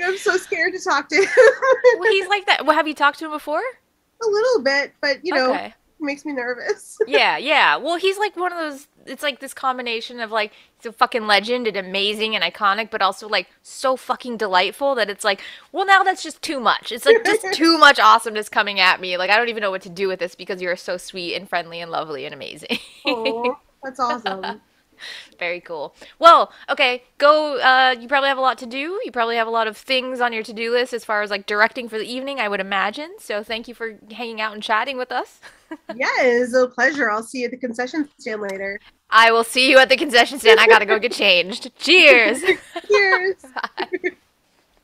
I'm so scared to talk to him. Well, he's like that. Well, have you talked to him before? A little bit, but, you know, okay. It makes me nervous. Yeah, yeah. Well, he's like one of those, it's like this combination of like, he's a fucking legend and amazing and iconic, but also like so fucking delightful that it's like, well, now that's just too much. It's like just too much awesomeness coming at me. Like, I don't even know what to do with this because you're so sweet and friendly and lovely and amazing. Oh, that's awesome. Very cool. Well, okay, go. Uh, you probably have a lot to do. You probably have a lot of things on your to-do list as far as like directing for the evening, I would imagine. So thank you for hanging out and chatting with us. Yeah, it was a pleasure. I'll see you at the concession stand later. I will see you at the concession stand. I gotta go get changed. Cheers. Cheers. Bye.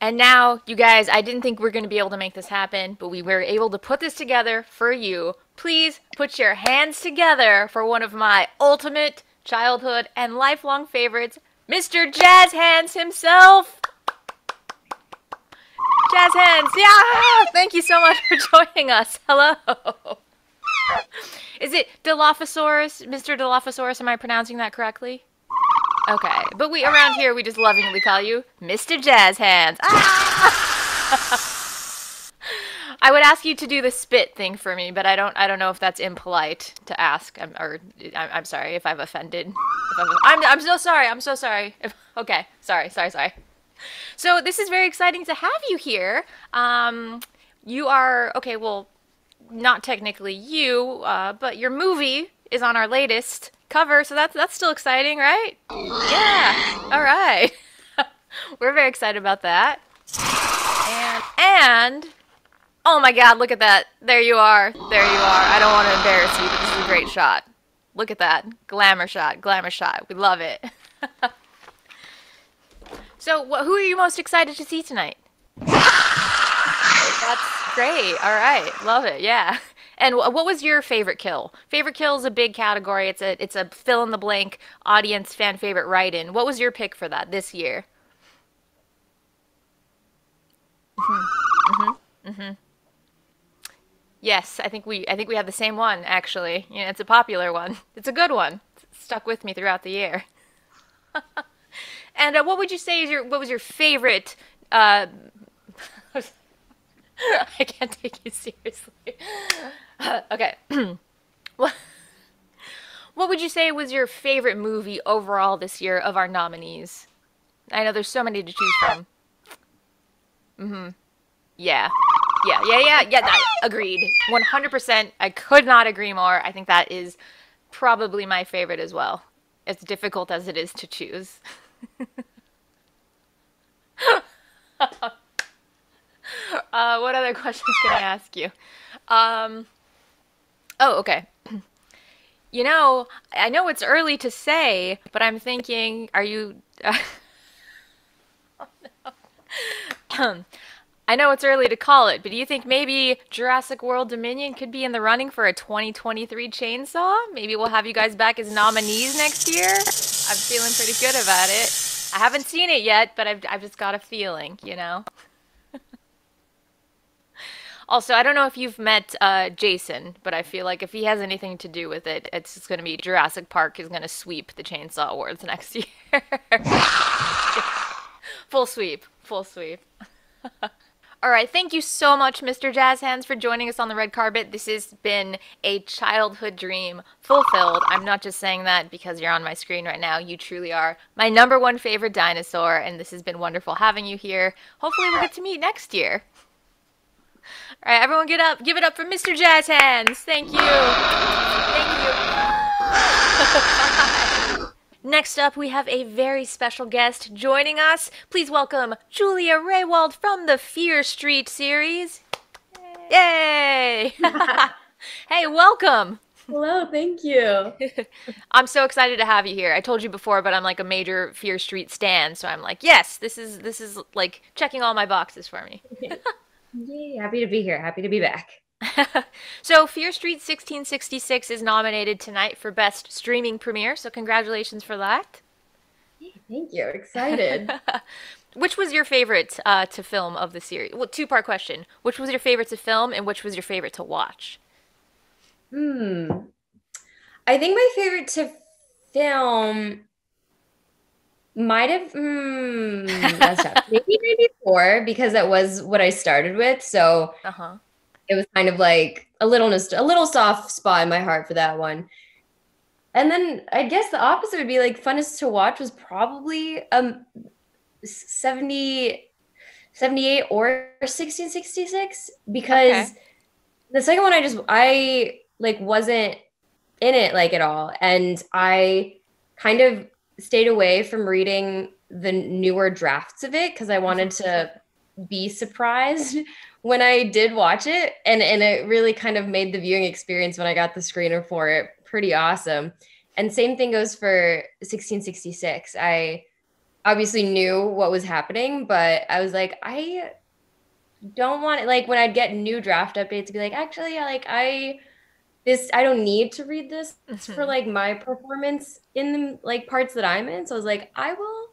And now, you guys, I didn't think we were going to be able to make this happen, but we were able to put this together for you. Please put your hands together for one of my ultimate childhood and lifelong favorites, Mister Jazz Hands himself. Jazz Hands, yeah! Thank you so much for joining us. Hello. Is it Dilophosaurus, Mister Dilophosaurus? Am I pronouncing that correctly? Okay, but we around here we just lovingly call you Mister Jazz Hands. Ah! I would ask you to do the spit thing for me, but I don't. I don't know if that's impolite to ask. I'm, or I'm, I'm sorry if I've offended. If I'm, I'm. I'm so sorry. I'm so sorry. If, okay. Sorry. Sorry. Sorry. So this is very exciting to have you here. Um, you are okay. Well, not technically you, uh, but your movie is on our latest cover, so that's that's still exciting, right? Yeah. All right. We're very excited about that. And and. Oh my god, look at that. There you are. There you are. I don't want to embarrass you, but this is a great shot. Look at that. Glamour shot. Glamour shot. We love it. So, wh who are you most excited to see tonight? That's great. All right. Love it. Yeah. And wh what was your favorite kill? Favorite kill is a big category. It's a it's a fill in the blank audience fan favorite write-in. What was your pick for that this year? Mhm. Mhm. Mhm. Yes, I think we I think we have the same one, actually. Yeah, it's a popular one. It's a good one. It's stuck with me throughout the year. And uh, what would you say is your what was your favorite? Uh, I can't take you seriously. Uh, okay. what, what would you say was your favorite movie overall this year of our nominees? I know there's so many to choose from. Mm-hmm. Yeah. Yeah, yeah, yeah, yeah, that, agreed. one hundred percent, I could not agree more. I think that is probably my favorite as well, as difficult as it is to choose. uh, what other questions can I ask you? Um, oh, okay. You know, I know it's early to say, but I'm thinking, are you... Uh, oh, no. I know it's early to call it, but do you think maybe Jurassic World Dominion could be in the running for a twenty twenty-three chainsaw? Maybe we'll have you guys back as nominees next year? I'm feeling pretty good about it. I haven't seen it yet, but I've, I've just got a feeling, you know? Also, I don't know if you've met uh, Jason, but I feel like if he has anything to do with it, it's just going to be Jurassic Park is going to sweep the Chainsaw Awards next year. Full sweep. Full sweep. All right, thank you so much, Mister Jazz Hands, for joining us on the red carpet. This has been a childhood dream fulfilled. I'm not just saying that because you're on my screen right now. You truly are my number one favorite dinosaur, and this has been wonderful having you here. Hopefully we'll get to meet next year. All right, everyone get up. Give it up for Mister Jazz Hands. Thank you. Thank you. Next up, we have a very special guest joining us. Please welcome Julia Raywald from the Fear Street series. Yay! Yay. Hey, welcome. Hello, thank you. I'm so excited to have you here. I told you before, but I'm like a major Fear Street stan, so I'm like, yes, this is this is like checking all my boxes for me. Yay, happy to be here. Happy to be back. So Fear Street sixteen sixty-six is nominated tonight for Best Streaming Premiere, so congratulations for that. Thank you. Excited. Which was your favorite uh, to film of the series? Well, two-part question. Which was your favorite to film and which was your favorite to watch? Hmm. I think my favorite to film might have, mm, that's tough. Maybe ninety-four, because that was what I started with. So uh-huh. It was kind of like a little, a little soft spot in my heart for that one. And then I guess the opposite would be like funnest to watch was probably um seventy, seventy-eight or sixteen sixty-six, because okay. The second one I just, I like wasn't in it like at all. And I kind of stayed away from reading the newer drafts of it because I wanted to be surprised when I did watch it. And, and it really kind of made the viewing experience when I got the screener for it pretty awesome. And same thing goes for sixteen sixty-six. I obviously knew what was happening, but I was like, I don't want it. Like when I'd get new draft updates, I'd be like, actually, like I... This, I don't need to read this it's for like my performance in the like parts that I'm in. So I was like, I will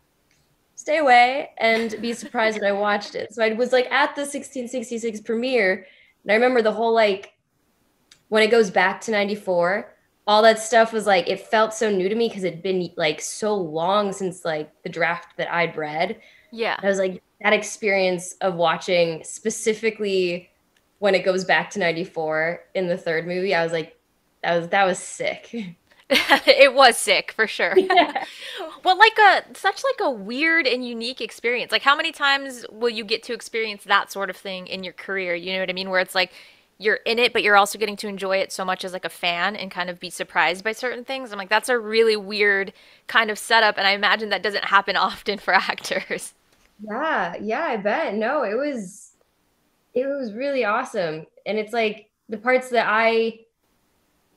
stay away and be surprised when I watched it. So I was like at the sixteen sixty-six premiere, and I remember the whole like when it goes back to ninety-four, all that stuff was like it felt so new to me because it'd been like so long since like the draft that I'd read. Yeah, and I was like that experience of watching specifically when it goes back to ninety-four in the third movie, I was like, that was that was sick. It was sick for sure. Yeah. Well, like a such like a weird and unique experience. Like how many times will you get to experience that sort of thing in your career? You know what I mean? Where it's like you're in it, but you're also getting to enjoy it so much as like a fan and kind of be surprised by certain things. I'm like, that's a really weird kind of setup. And I imagine that doesn't happen often for actors. Yeah. Yeah, I bet. No, it was... It was really awesome. And it's like the parts that I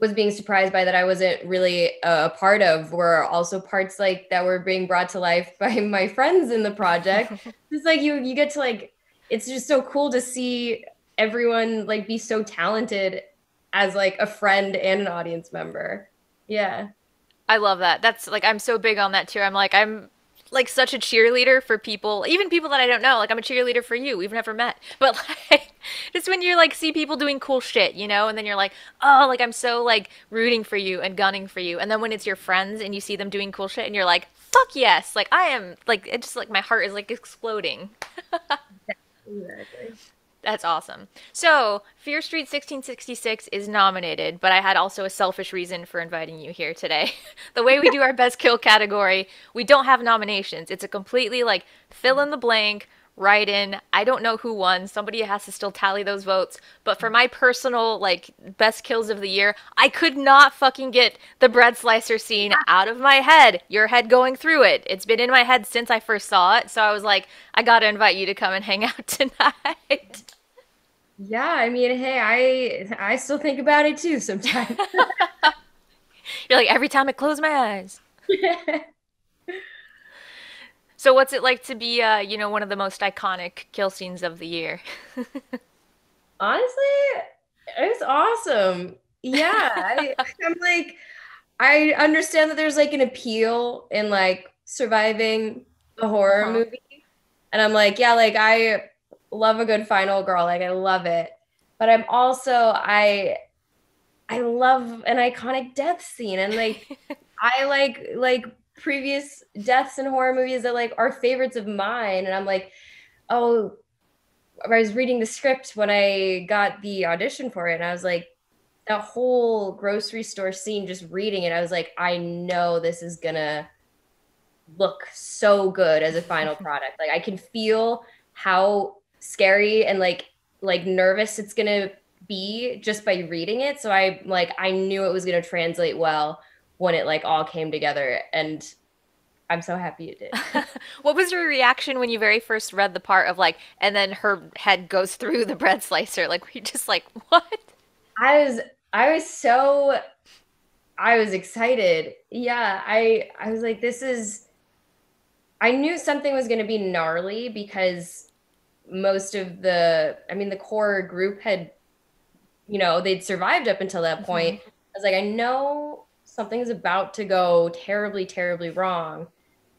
was being surprised by that I wasn't really a part of were also parts like that were being brought to life by my friends in the project. It's like you you get to like, it's just so cool to see everyone like be so talented as like a friend and an audience member. Yeah. I love that. That's like, I'm so big on that too. I'm like, I'm like such a cheerleader for people, even people that I don't know. Like I'm a cheerleader for you. We've never met, but like just when you like see people doing cool shit, you know, and then you're like, oh, like I'm so like rooting for you and gunning for you. And then when it's your friends and you see them doing cool shit and you're like, fuck yes. Like I am like, it's just like my heart is like exploding. Exactly. That's awesome. So Fear Street sixteen sixty-six is nominated, but I had also a selfish reason for inviting you here today. The way we do our best kill category, we don't have nominations. It's a completely like fill in the blank, write in. I don't know who won. Somebody has to still tally those votes. But for my personal like best kills of the year, I could not fucking get the bread slicer scene out of my head. Your head going through it. It's been in my head since I first saw it. So I was like, I got to invite you to come and hang out tonight. Yeah, I mean, hey, I I still think about it too sometimes. You're like, every time I close my eyes. So what's it like to be, uh, you know, one of the most iconic kill scenes of the year? Honestly, it's awesome. Yeah, I, I'm like, I understand that there's like an appeal in like surviving a horror uh-huh. movie. And I'm like, yeah, like I... love a good final girl. Like I love it. But I'm also, I, I love an iconic death scene. And like, I like, like previous deaths in horror movies that like are favorites of mine. And I'm like, oh, I was reading the script when I got the audition for it. And I was like, that whole grocery store scene, just reading it, I was like, I know this is gonna look so good as a final product. Like I can feel how scary and like like nervous it's gonna be just by reading it. So I like I knew it was gonna translate well when it like all came together, and I'm so happy it did. What was your reaction when you very first read the part of like, and then her head goes through the bread slicer? Like, were you just like, what? I was I was so I was excited. Yeah, I I was like, this is, I knew something was gonna be gnarly because most of the, I mean, the core group had, you know, they'd survived up until that point. Mm-hmm. I was like, I know something's about to go terribly, terribly wrong.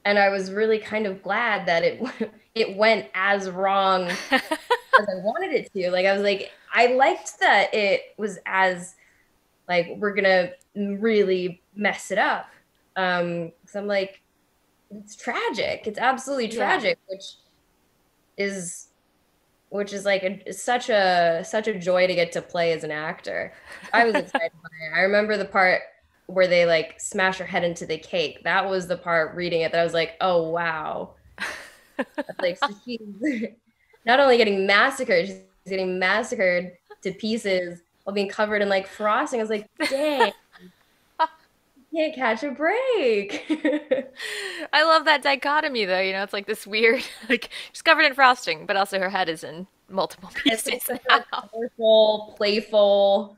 And I was really kind of glad that it it went as wrong as I wanted it to. Like, I was like, I liked that it was as, like, we're gonna really mess it up. Um, so I'm like, it's tragic. It's absolutely tragic, yeah. which is, which is like a, such a such a joy to get to play as an actor. I was excited by it. I remember the part where they like smash her head into the cake. That was the part reading it that I was like, oh wow. Like, so she's not only getting massacred, she's getting massacred to pieces while being covered in like frosting. I was like, dang. Can't catch a break. I love that dichotomy though, you know, it's like this weird, like she's covered in frosting, but also her head is in multiple pieces. It's now. Like, colorful, playful,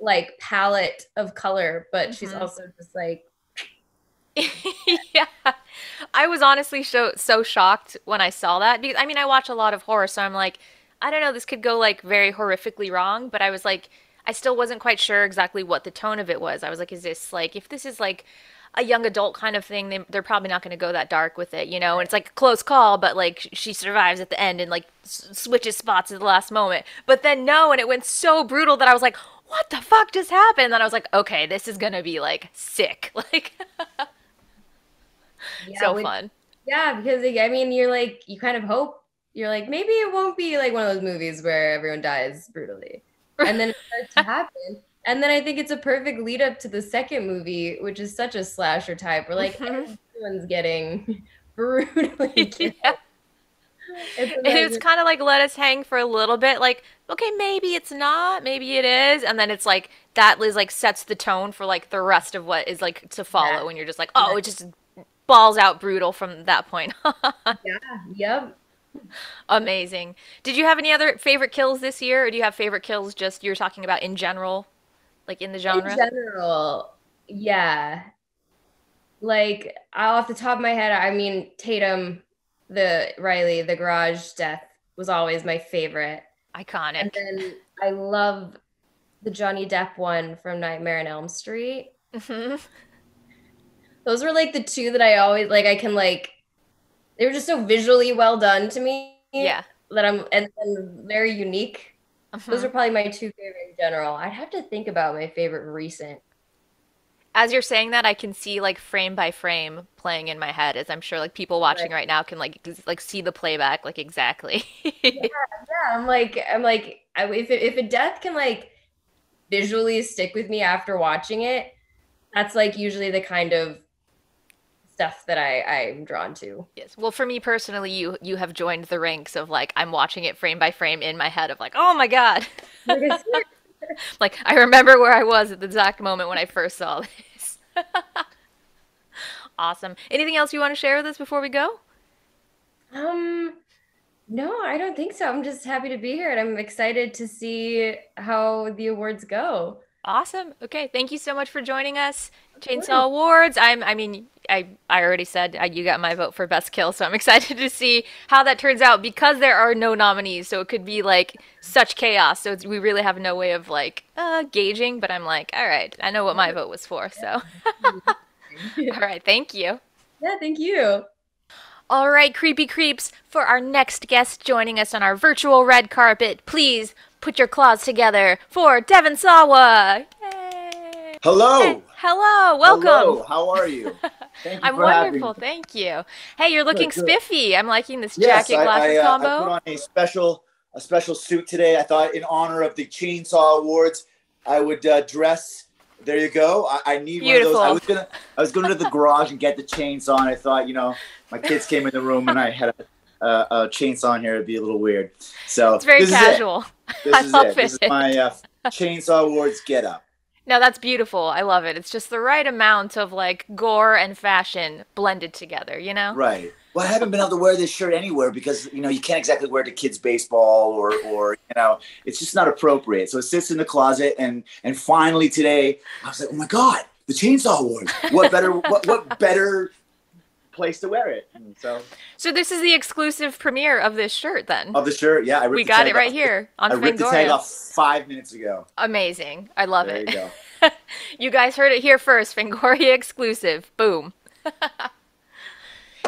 like palette of color, but mm-hmm. she's also just like yeah. I was honestly so so shocked when I saw that, because I mean I watch a lot of horror, so I'm like, I don't know, this could go like very horrifically wrong, but I was like, I still wasn't quite sure exactly what the tone of it was. I was like, is this like, if this is like a young adult kind of thing, they, they're probably not going to go that dark with it, you know? And it's like a close call, but like she survives at the end and like s switches spots at the last moment. But then no, and it went so brutal that I was like, what the fuck just happened? And then I was like, okay, this is going to be like sick. Like, yeah, so when, fun. Yeah, because I mean, you're like, you kind of hope, you're like, maybe it won't be like one of those movies where everyone dies brutally. And then it starts to happen. And then I think it's a perfect lead up to the second movie, which is such a slasher type. We're like, mm-hmm. everyone's getting brutally killed. Yeah. It's and it was kind of like, let us hang for a little bit. Like, okay, maybe it's not. Maybe it is. And then it's like, that is like sets the tone for like the rest of what is like to follow. Yeah. And you're just like, oh, yeah. It just balls out brutal from that point on. Yeah, yep. Amazing. Did you have any other favorite kills this year, or do you have favorite kills just you're talking about in general, like in the genre? In general, yeah. Like off the top of my head, I mean, Tatum, the Riley, the garage death was always my favorite. Iconic. And then I love the Johnny Depp one from Nightmare on Elm Street. Mm-hmm. Those were like the two that I always like. I can like. They were just so visually well done to me. Yeah. That I'm, and, and very unique. Uh-huh. Those are probably my two favorite in general. I'd have to think about my favorite recent. As you're saying that, I can see like frame by frame playing in my head, as I'm sure like people watching right, right now can like like see the playback like exactly. Yeah, yeah. I'm like I'm like I, if it, if a death can like visually stick with me after watching it, that's like usually the kind of stuff that I, I'm drawn to. Yes. Well, for me personally, you you have joined the ranks of like, I'm watching it frame by frame in my head of like, oh my God. Like, I remember where I was at the exact moment when I first saw this. Awesome. Anything else you want to share with us before we go? Um, no, I don't think so. I'm just happy to be here, and I'm excited to see how the awards go. Awesome. Okay. Thank you so much for joining us. Chainsaw Awards. I'm, I mean, I, I already said I, you got my vote for best kill, so I'm excited to see how that turns out, because there are no nominees, so it could be like such chaos. So it's, we really have no way of like uh, gauging, but I'm like, all right, I know what my vote was for. So all right. Thank you. Yeah. Thank you. All right, Creepy Creeps, for our next guest joining us on our virtual red carpet, please Put your claws together for Devin Sawa. Yay. Hello. Hey, hello. Welcome. Hello. How are you? Thank you I'm for wonderful. Having... Thank you. Hey, you're looking good, good. spiffy. I'm liking this yes, jacket glasses I, I, uh, combo. I put on a special, a special suit today. I thought in honor of the Chainsaw Awards, I would uh, dress. There you go. I, I need Beautiful. one of those. I was gonna, I was going to the garage and get the chainsaw. And I thought, you know, my kids came in the room and I had a, a, a chainsaw in here. It'd be a little weird. So it's very this casual. Is it. This I is love it. it. This is my uh, Chainsaw Awards get up. No, that's beautiful. I love it. It's just the right amount of like gore and fashion blended together, you know? Right. Well, I haven't been able to wear this shirt anywhere because, you know, you can't exactly wear it to kids' baseball or, or you know, it's just not appropriate. So it sits in the closet. And, and finally today, I was like, oh, my God, the Chainsaw Awards. What better, what, what better place to wear it? And so, so this is the exclusive premiere of this shirt then? Of the shirt, yeah. I we got it right off. here on I Fangoria. I ripped the tag off five minutes ago. Amazing. I love there it. There you go. You guys heard it here first. Fangoria exclusive. Boom.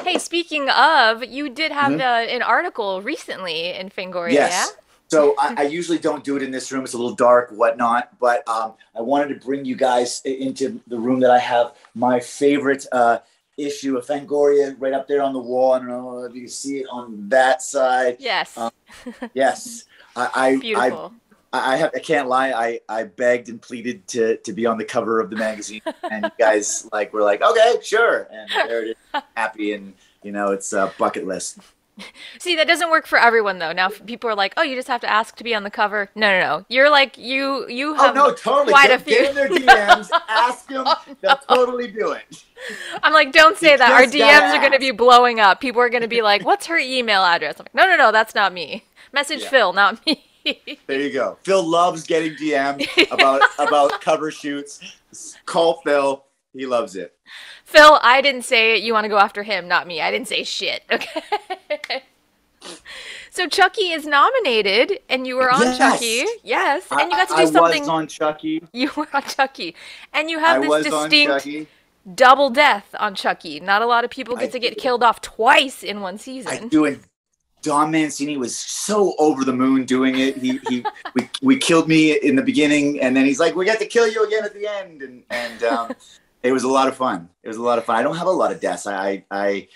Hey, speaking of, you did have mm-hmm. a, an article recently in Fangoria. Yes. So I, I usually don't do it in this room. It's a little dark, whatnot. But um, I wanted to bring you guys into the room that I have my favorite uh, issue of Fangoria right up there on the wall. I don't know if you can see it on that side. Yes. Um, yes. I, I, Beautiful. I, I, have, I can't lie. I, I begged and pleaded to, to be on the cover of the magazine. And you guys like were like, okay, sure. And there it is. I'm happy. And, you know, it's a bucket list. See, that doesn't work for everyone, though. Now people are like, oh, you just have to ask to be on the cover. No, no, no. You're like, you you have oh, no, totally. quite get, a few. Get in their D Ms, ask them, oh, no. they'll totally do it. I'm like, don't say you that. Our D Ms are going to be blowing up. People are going to be like, what's her email address? I'm like, no, no, no, that's not me. Message yeah. Phil, not me. There you go. Phil loves getting D M'd about, about cover shoots. Call Phil. He loves it. Phil, I didn't say it. You want to go after him, not me. I didn't say shit. Okay. So Chucky is nominated, and you were on yes. Chucky. Yes. And you got to do I, I something. I was on Chucky. You were on Chucky. And you have I this distinct double death on Chucky. Not a lot of people get I to get do. killed off twice in one season. I do it. Don Mancini was so over the moon doing it. He, he, we, we killed me in the beginning, and then he's like, we got to kill you again at the end. And, and um, it was a lot of fun. It was a lot of fun. I don't have a lot of deaths. I, I,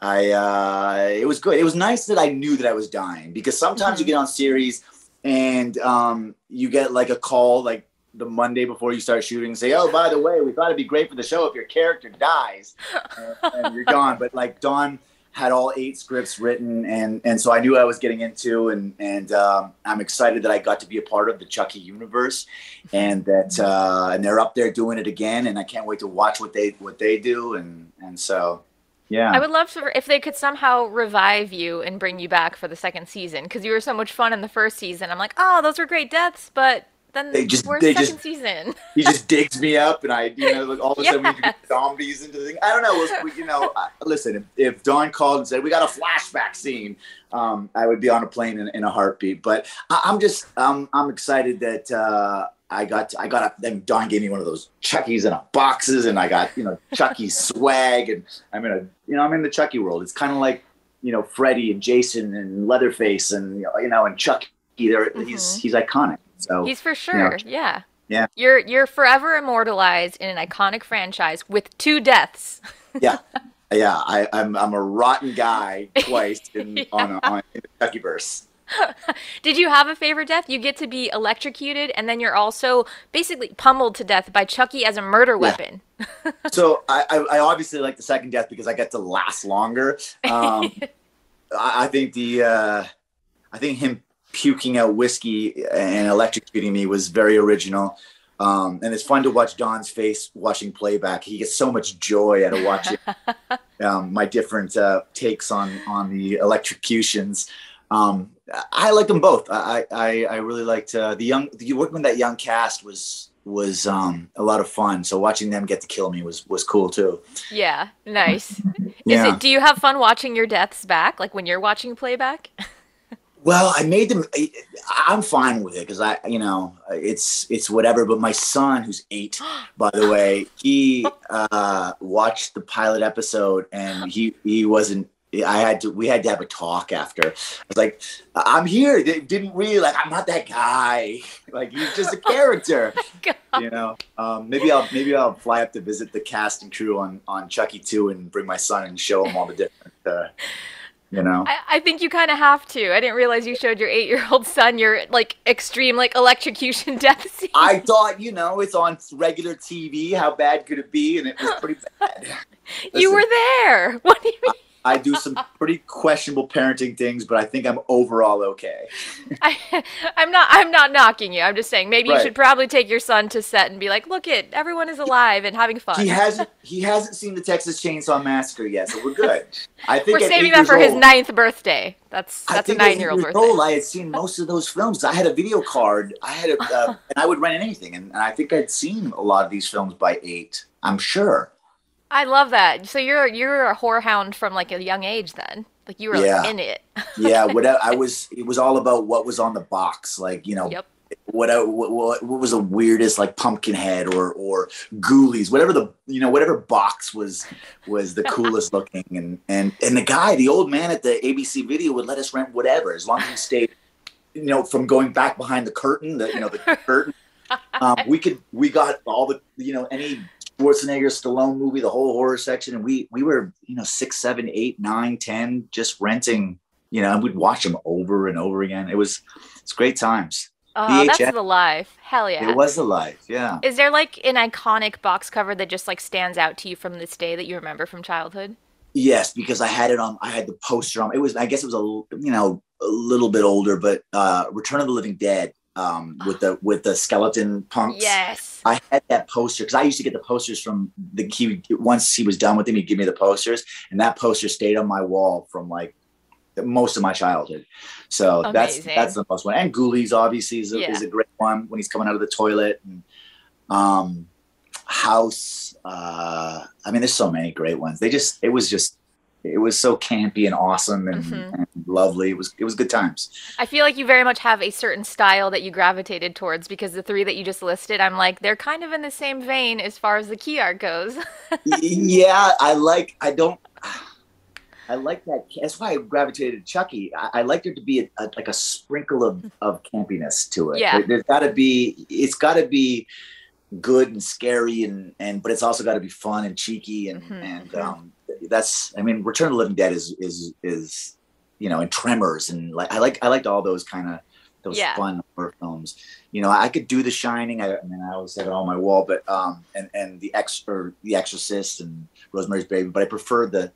I, uh, it was good. It was nice that I knew that I was dying because sometimes mm-hmm. you get on series and um, you get like a call like the Monday before you start shooting and say, oh, by the way, we thought it'd be great for the show if your character dies and, and you're gone. But like Don had all eight scripts written. And, and so I knew what I was getting into. And, and um, I'm excited that I got to be a part of the Chucky universe and that uh, and they're up there doing it again. And I can't wait to watch what they what they do. And, and so, yeah. I would love to, if they could somehow revive you and bring you back for the second season because you were so much fun in the first season. I'm like, oh, those were great deaths. But then they just, we're they second just, season. He just digs me up and I, you know, like all of a yes. sudden we get zombies into the thing. I don't know. We, you know, I, listen, if, if Dawn called and said, we got a flashback scene, um, I would be on a plane in, in a heartbeat. But I, I'm just, um, I'm excited that uh, I got, to, I got, a, then Dawn gave me one of those Chuckies in a boxes and I got, you know, Chucky swag and I'm in a, you know, I'm in the Chucky world. It's kind of like, you know, Freddy and Jason and Leatherface and, you know, and Chucky. They're, mm-hmm. he's, he's iconic. So, he's for sure, you know, yeah. Yeah. You're you're forever immortalized in an iconic franchise with two deaths. Yeah, yeah. I, I'm I'm a rotten guy twice in yeah. on a, on in the Chuckyverse. Did you have a favorite death? You get to be electrocuted, and then you're also basically pummeled to death by Chucky as a murder weapon. Yeah. So I, I I obviously like the second death because I get to last longer. Um, I, I think the uh, I think him. puking out whiskey and electrocuting me was very original. Um, and it's fun to watch Don's face watching playback. He gets so much joy out of watching um, my different uh, takes on, on the electrocutions. Um, I like them both. I, I, I really liked uh, the young, the, working with that young cast was, was um, a lot of fun. So watching them get to kill me was, was cool too. Yeah. Nice. yeah. Is it, do you have fun watching your deaths back? Like when you're watching playback? Well, I made them. I, I'm fine with it because I, you know, it's it's whatever. But my son, who's eight, by the way, he uh, watched the pilot episode and he he wasn't I had to, we had to have a talk after. I was like, I'm here. They didn't really, like, I'm not that guy. Like, he's just a character, oh you know? Um, maybe I'll, maybe I'll fly up to visit the cast and crew on, on Chucky two and bring my son and show him all the different, uh, you know? I, I think you kind of have to. I didn't realize you showed your eight-year-old son your, like, extreme, like, electrocution death scene. I thought, you know, it's on regular T V. How bad could it be? And it was pretty bad. Listen, you were there. What do you mean? I do some pretty questionable parenting things, but I think I'm overall okay. I, I'm not. I'm not knocking you. I'm just saying maybe right. you should probably take your son to set and be like, "Look, it everyone is alive and having fun." He hasn't. He hasn't seen the Texas Chainsaw Massacre yet, so we're good. I think we're saving that for old, his ninth birthday. That's that's I a nine-year-old birthday. Old, I had seen most of those films. I had a video card. I had a, uh, and I would rent anything, and, and I think I'd seen a lot of these films by eight. I'm sure. I love that. So you're you're a whorehound from like a young age then. Like you were yeah. like in it. yeah, whatever. I was it was all about what was on the box, like, you know, yep. what, what what what was the weirdest, like Pumpkinhead or or Ghoulies, whatever the you know, whatever box was was the coolest looking and and and the guy, the old man at the A B C video would let us rent whatever as long as we stayed, you know, from going back behind the curtain, the you know, the curtain. Um, we could we got all the you know, any Schwarzenegger, Stallone movie, the whole horror section. And we, we were, you know, six, seven, eight, nine, ten, just renting, you know, and we'd watch them over and over again. It was, it's great times. Oh, V H S. That's the life. Hell yeah. It was the life. Yeah. Is there like an iconic box cover that just like stands out to you from this day that you remember from childhood? Yes, because I had it on, I had the poster on. It was, I guess it was a, you know, a little bit older, but uh, Return of the Living Dead. Um, with the with the skeleton punks. Yes, I had that poster because I used to get the posters from the he once he was done with them, he'd give me the posters, and that poster stayed on my wall from like most of my childhood. So Amazing. that's that's the most one. And Ghoulies obviously is a, yeah. is a great one when he's coming out of the toilet. And, um, House. Uh, I mean, there's so many great ones. They just it was just. It was so campy and awesome and, mm-hmm. and lovely. It was it was good times. I feel like you very much have a certain style that you gravitated towards because the three that you just listed, I'm like, they're kind of in the same vein as far as the key art goes. yeah, I like, I don't, I like that. That's why I gravitated to Chucky. I, I like there to be a, a, like a sprinkle of, of campiness to it. Yeah. There, there's got to be, it's got to be good and scary and, and but it's also got to be fun and cheeky and, mm-hmm. and um that's I mean Return of the Living Dead is is is you know and Tremors and like I like I liked all those kind of those yeah. fun horror films. You know I could do The Shining. I, I mean I always have it on my wall, but um and and the ex or The Exorcist and Rosemary's Baby, but I prefer the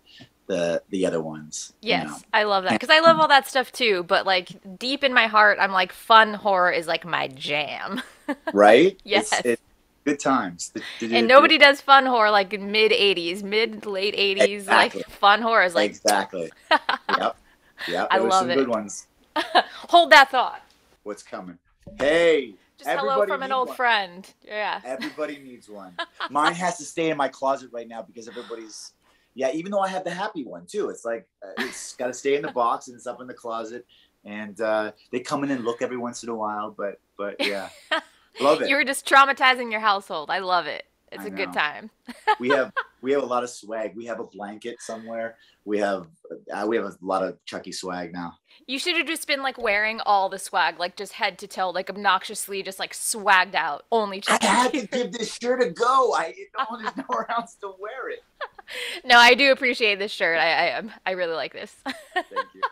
the the other ones. Yes, you know? I love that because I love all that stuff too. But like deep in my heart, I'm like fun horror is like my jam. right? Yes. It's, it's, Good times. The, the, the, and nobody the, does fun horror like mid eighties, mid late eighties. Exactly. Like fun horror is like. Exactly. yep. Yep. I there love some it. Good ones. Hold that thought. What's coming? Hey. Just hello from an old one. friend. Yeah. Everybody needs one. Mine has to stay in my closet right now because everybody's. Yeah. Even though I have the happy one too. It's like uh, it's got to stay in the box and it's up in the closet. And uh, they come in and look every once in a while. But, but yeah. Love it. You were just traumatizing your household. I love it. It's I a know. good time. we have we have a lot of swag. We have a blanket somewhere. We have uh, we have a lot of Chucky swag now. You should have just been like wearing all the swag, like just head to toe, like obnoxiously just like swagged out. Only Chucky. I had to give this shirt a go. I don't there's nowhere else to wear it. No, I do appreciate this shirt. I I, I really like this. Thank you.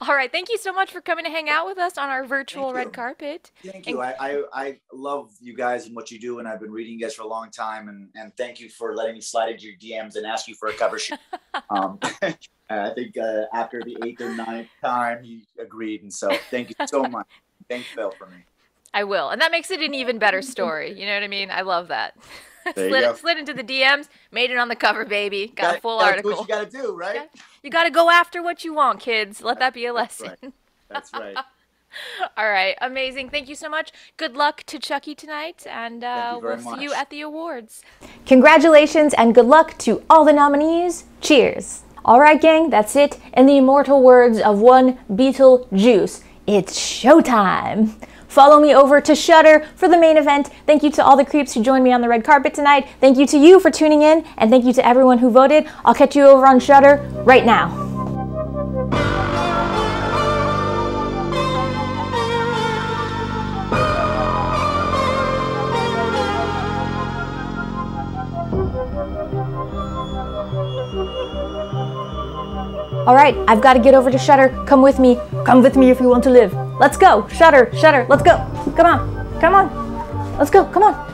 All right. Thank you so much for coming to hang out with us on our virtual red carpet. Thank you. I, I, I love you guys and what you do. And I've been reading you guys for a long time. And, and thank you for letting me slide into your D Ms and ask you for a cover shoot. um, I think uh, after the eighth or ninth time, you agreed. And so thank you so much. Thanks, Phil, for me. I will. And that makes it an even better story. You know what I mean? I love that. Slid, slid into the D Ms, made it on the cover, baby. Got gotta, a full gotta article. That's what you got to do, right? Yeah. You got to go after what you want, kids. Let that be a lesson. That's right. That's right. All right. Amazing. Thank you so much. Good luck to Chucky tonight, and uh, we'll much. see you at the awards. Congratulations and good luck to all the nominees. Cheers. All right, gang, that's it. In the immortal words of one Beetlejuice, it's showtime. Follow me over to Shudder for the main event. Thank you to all the creeps who joined me on the red carpet tonight. Thank you to you for tuning in, and thank you to everyone who voted. I'll catch you over on Shudder right now. All right, I've got to get over to Shudder. Come with me. Come with me if you want to live. Let's go. Shudder, Shudder, let's go. Come on, come on. Let's go, come on.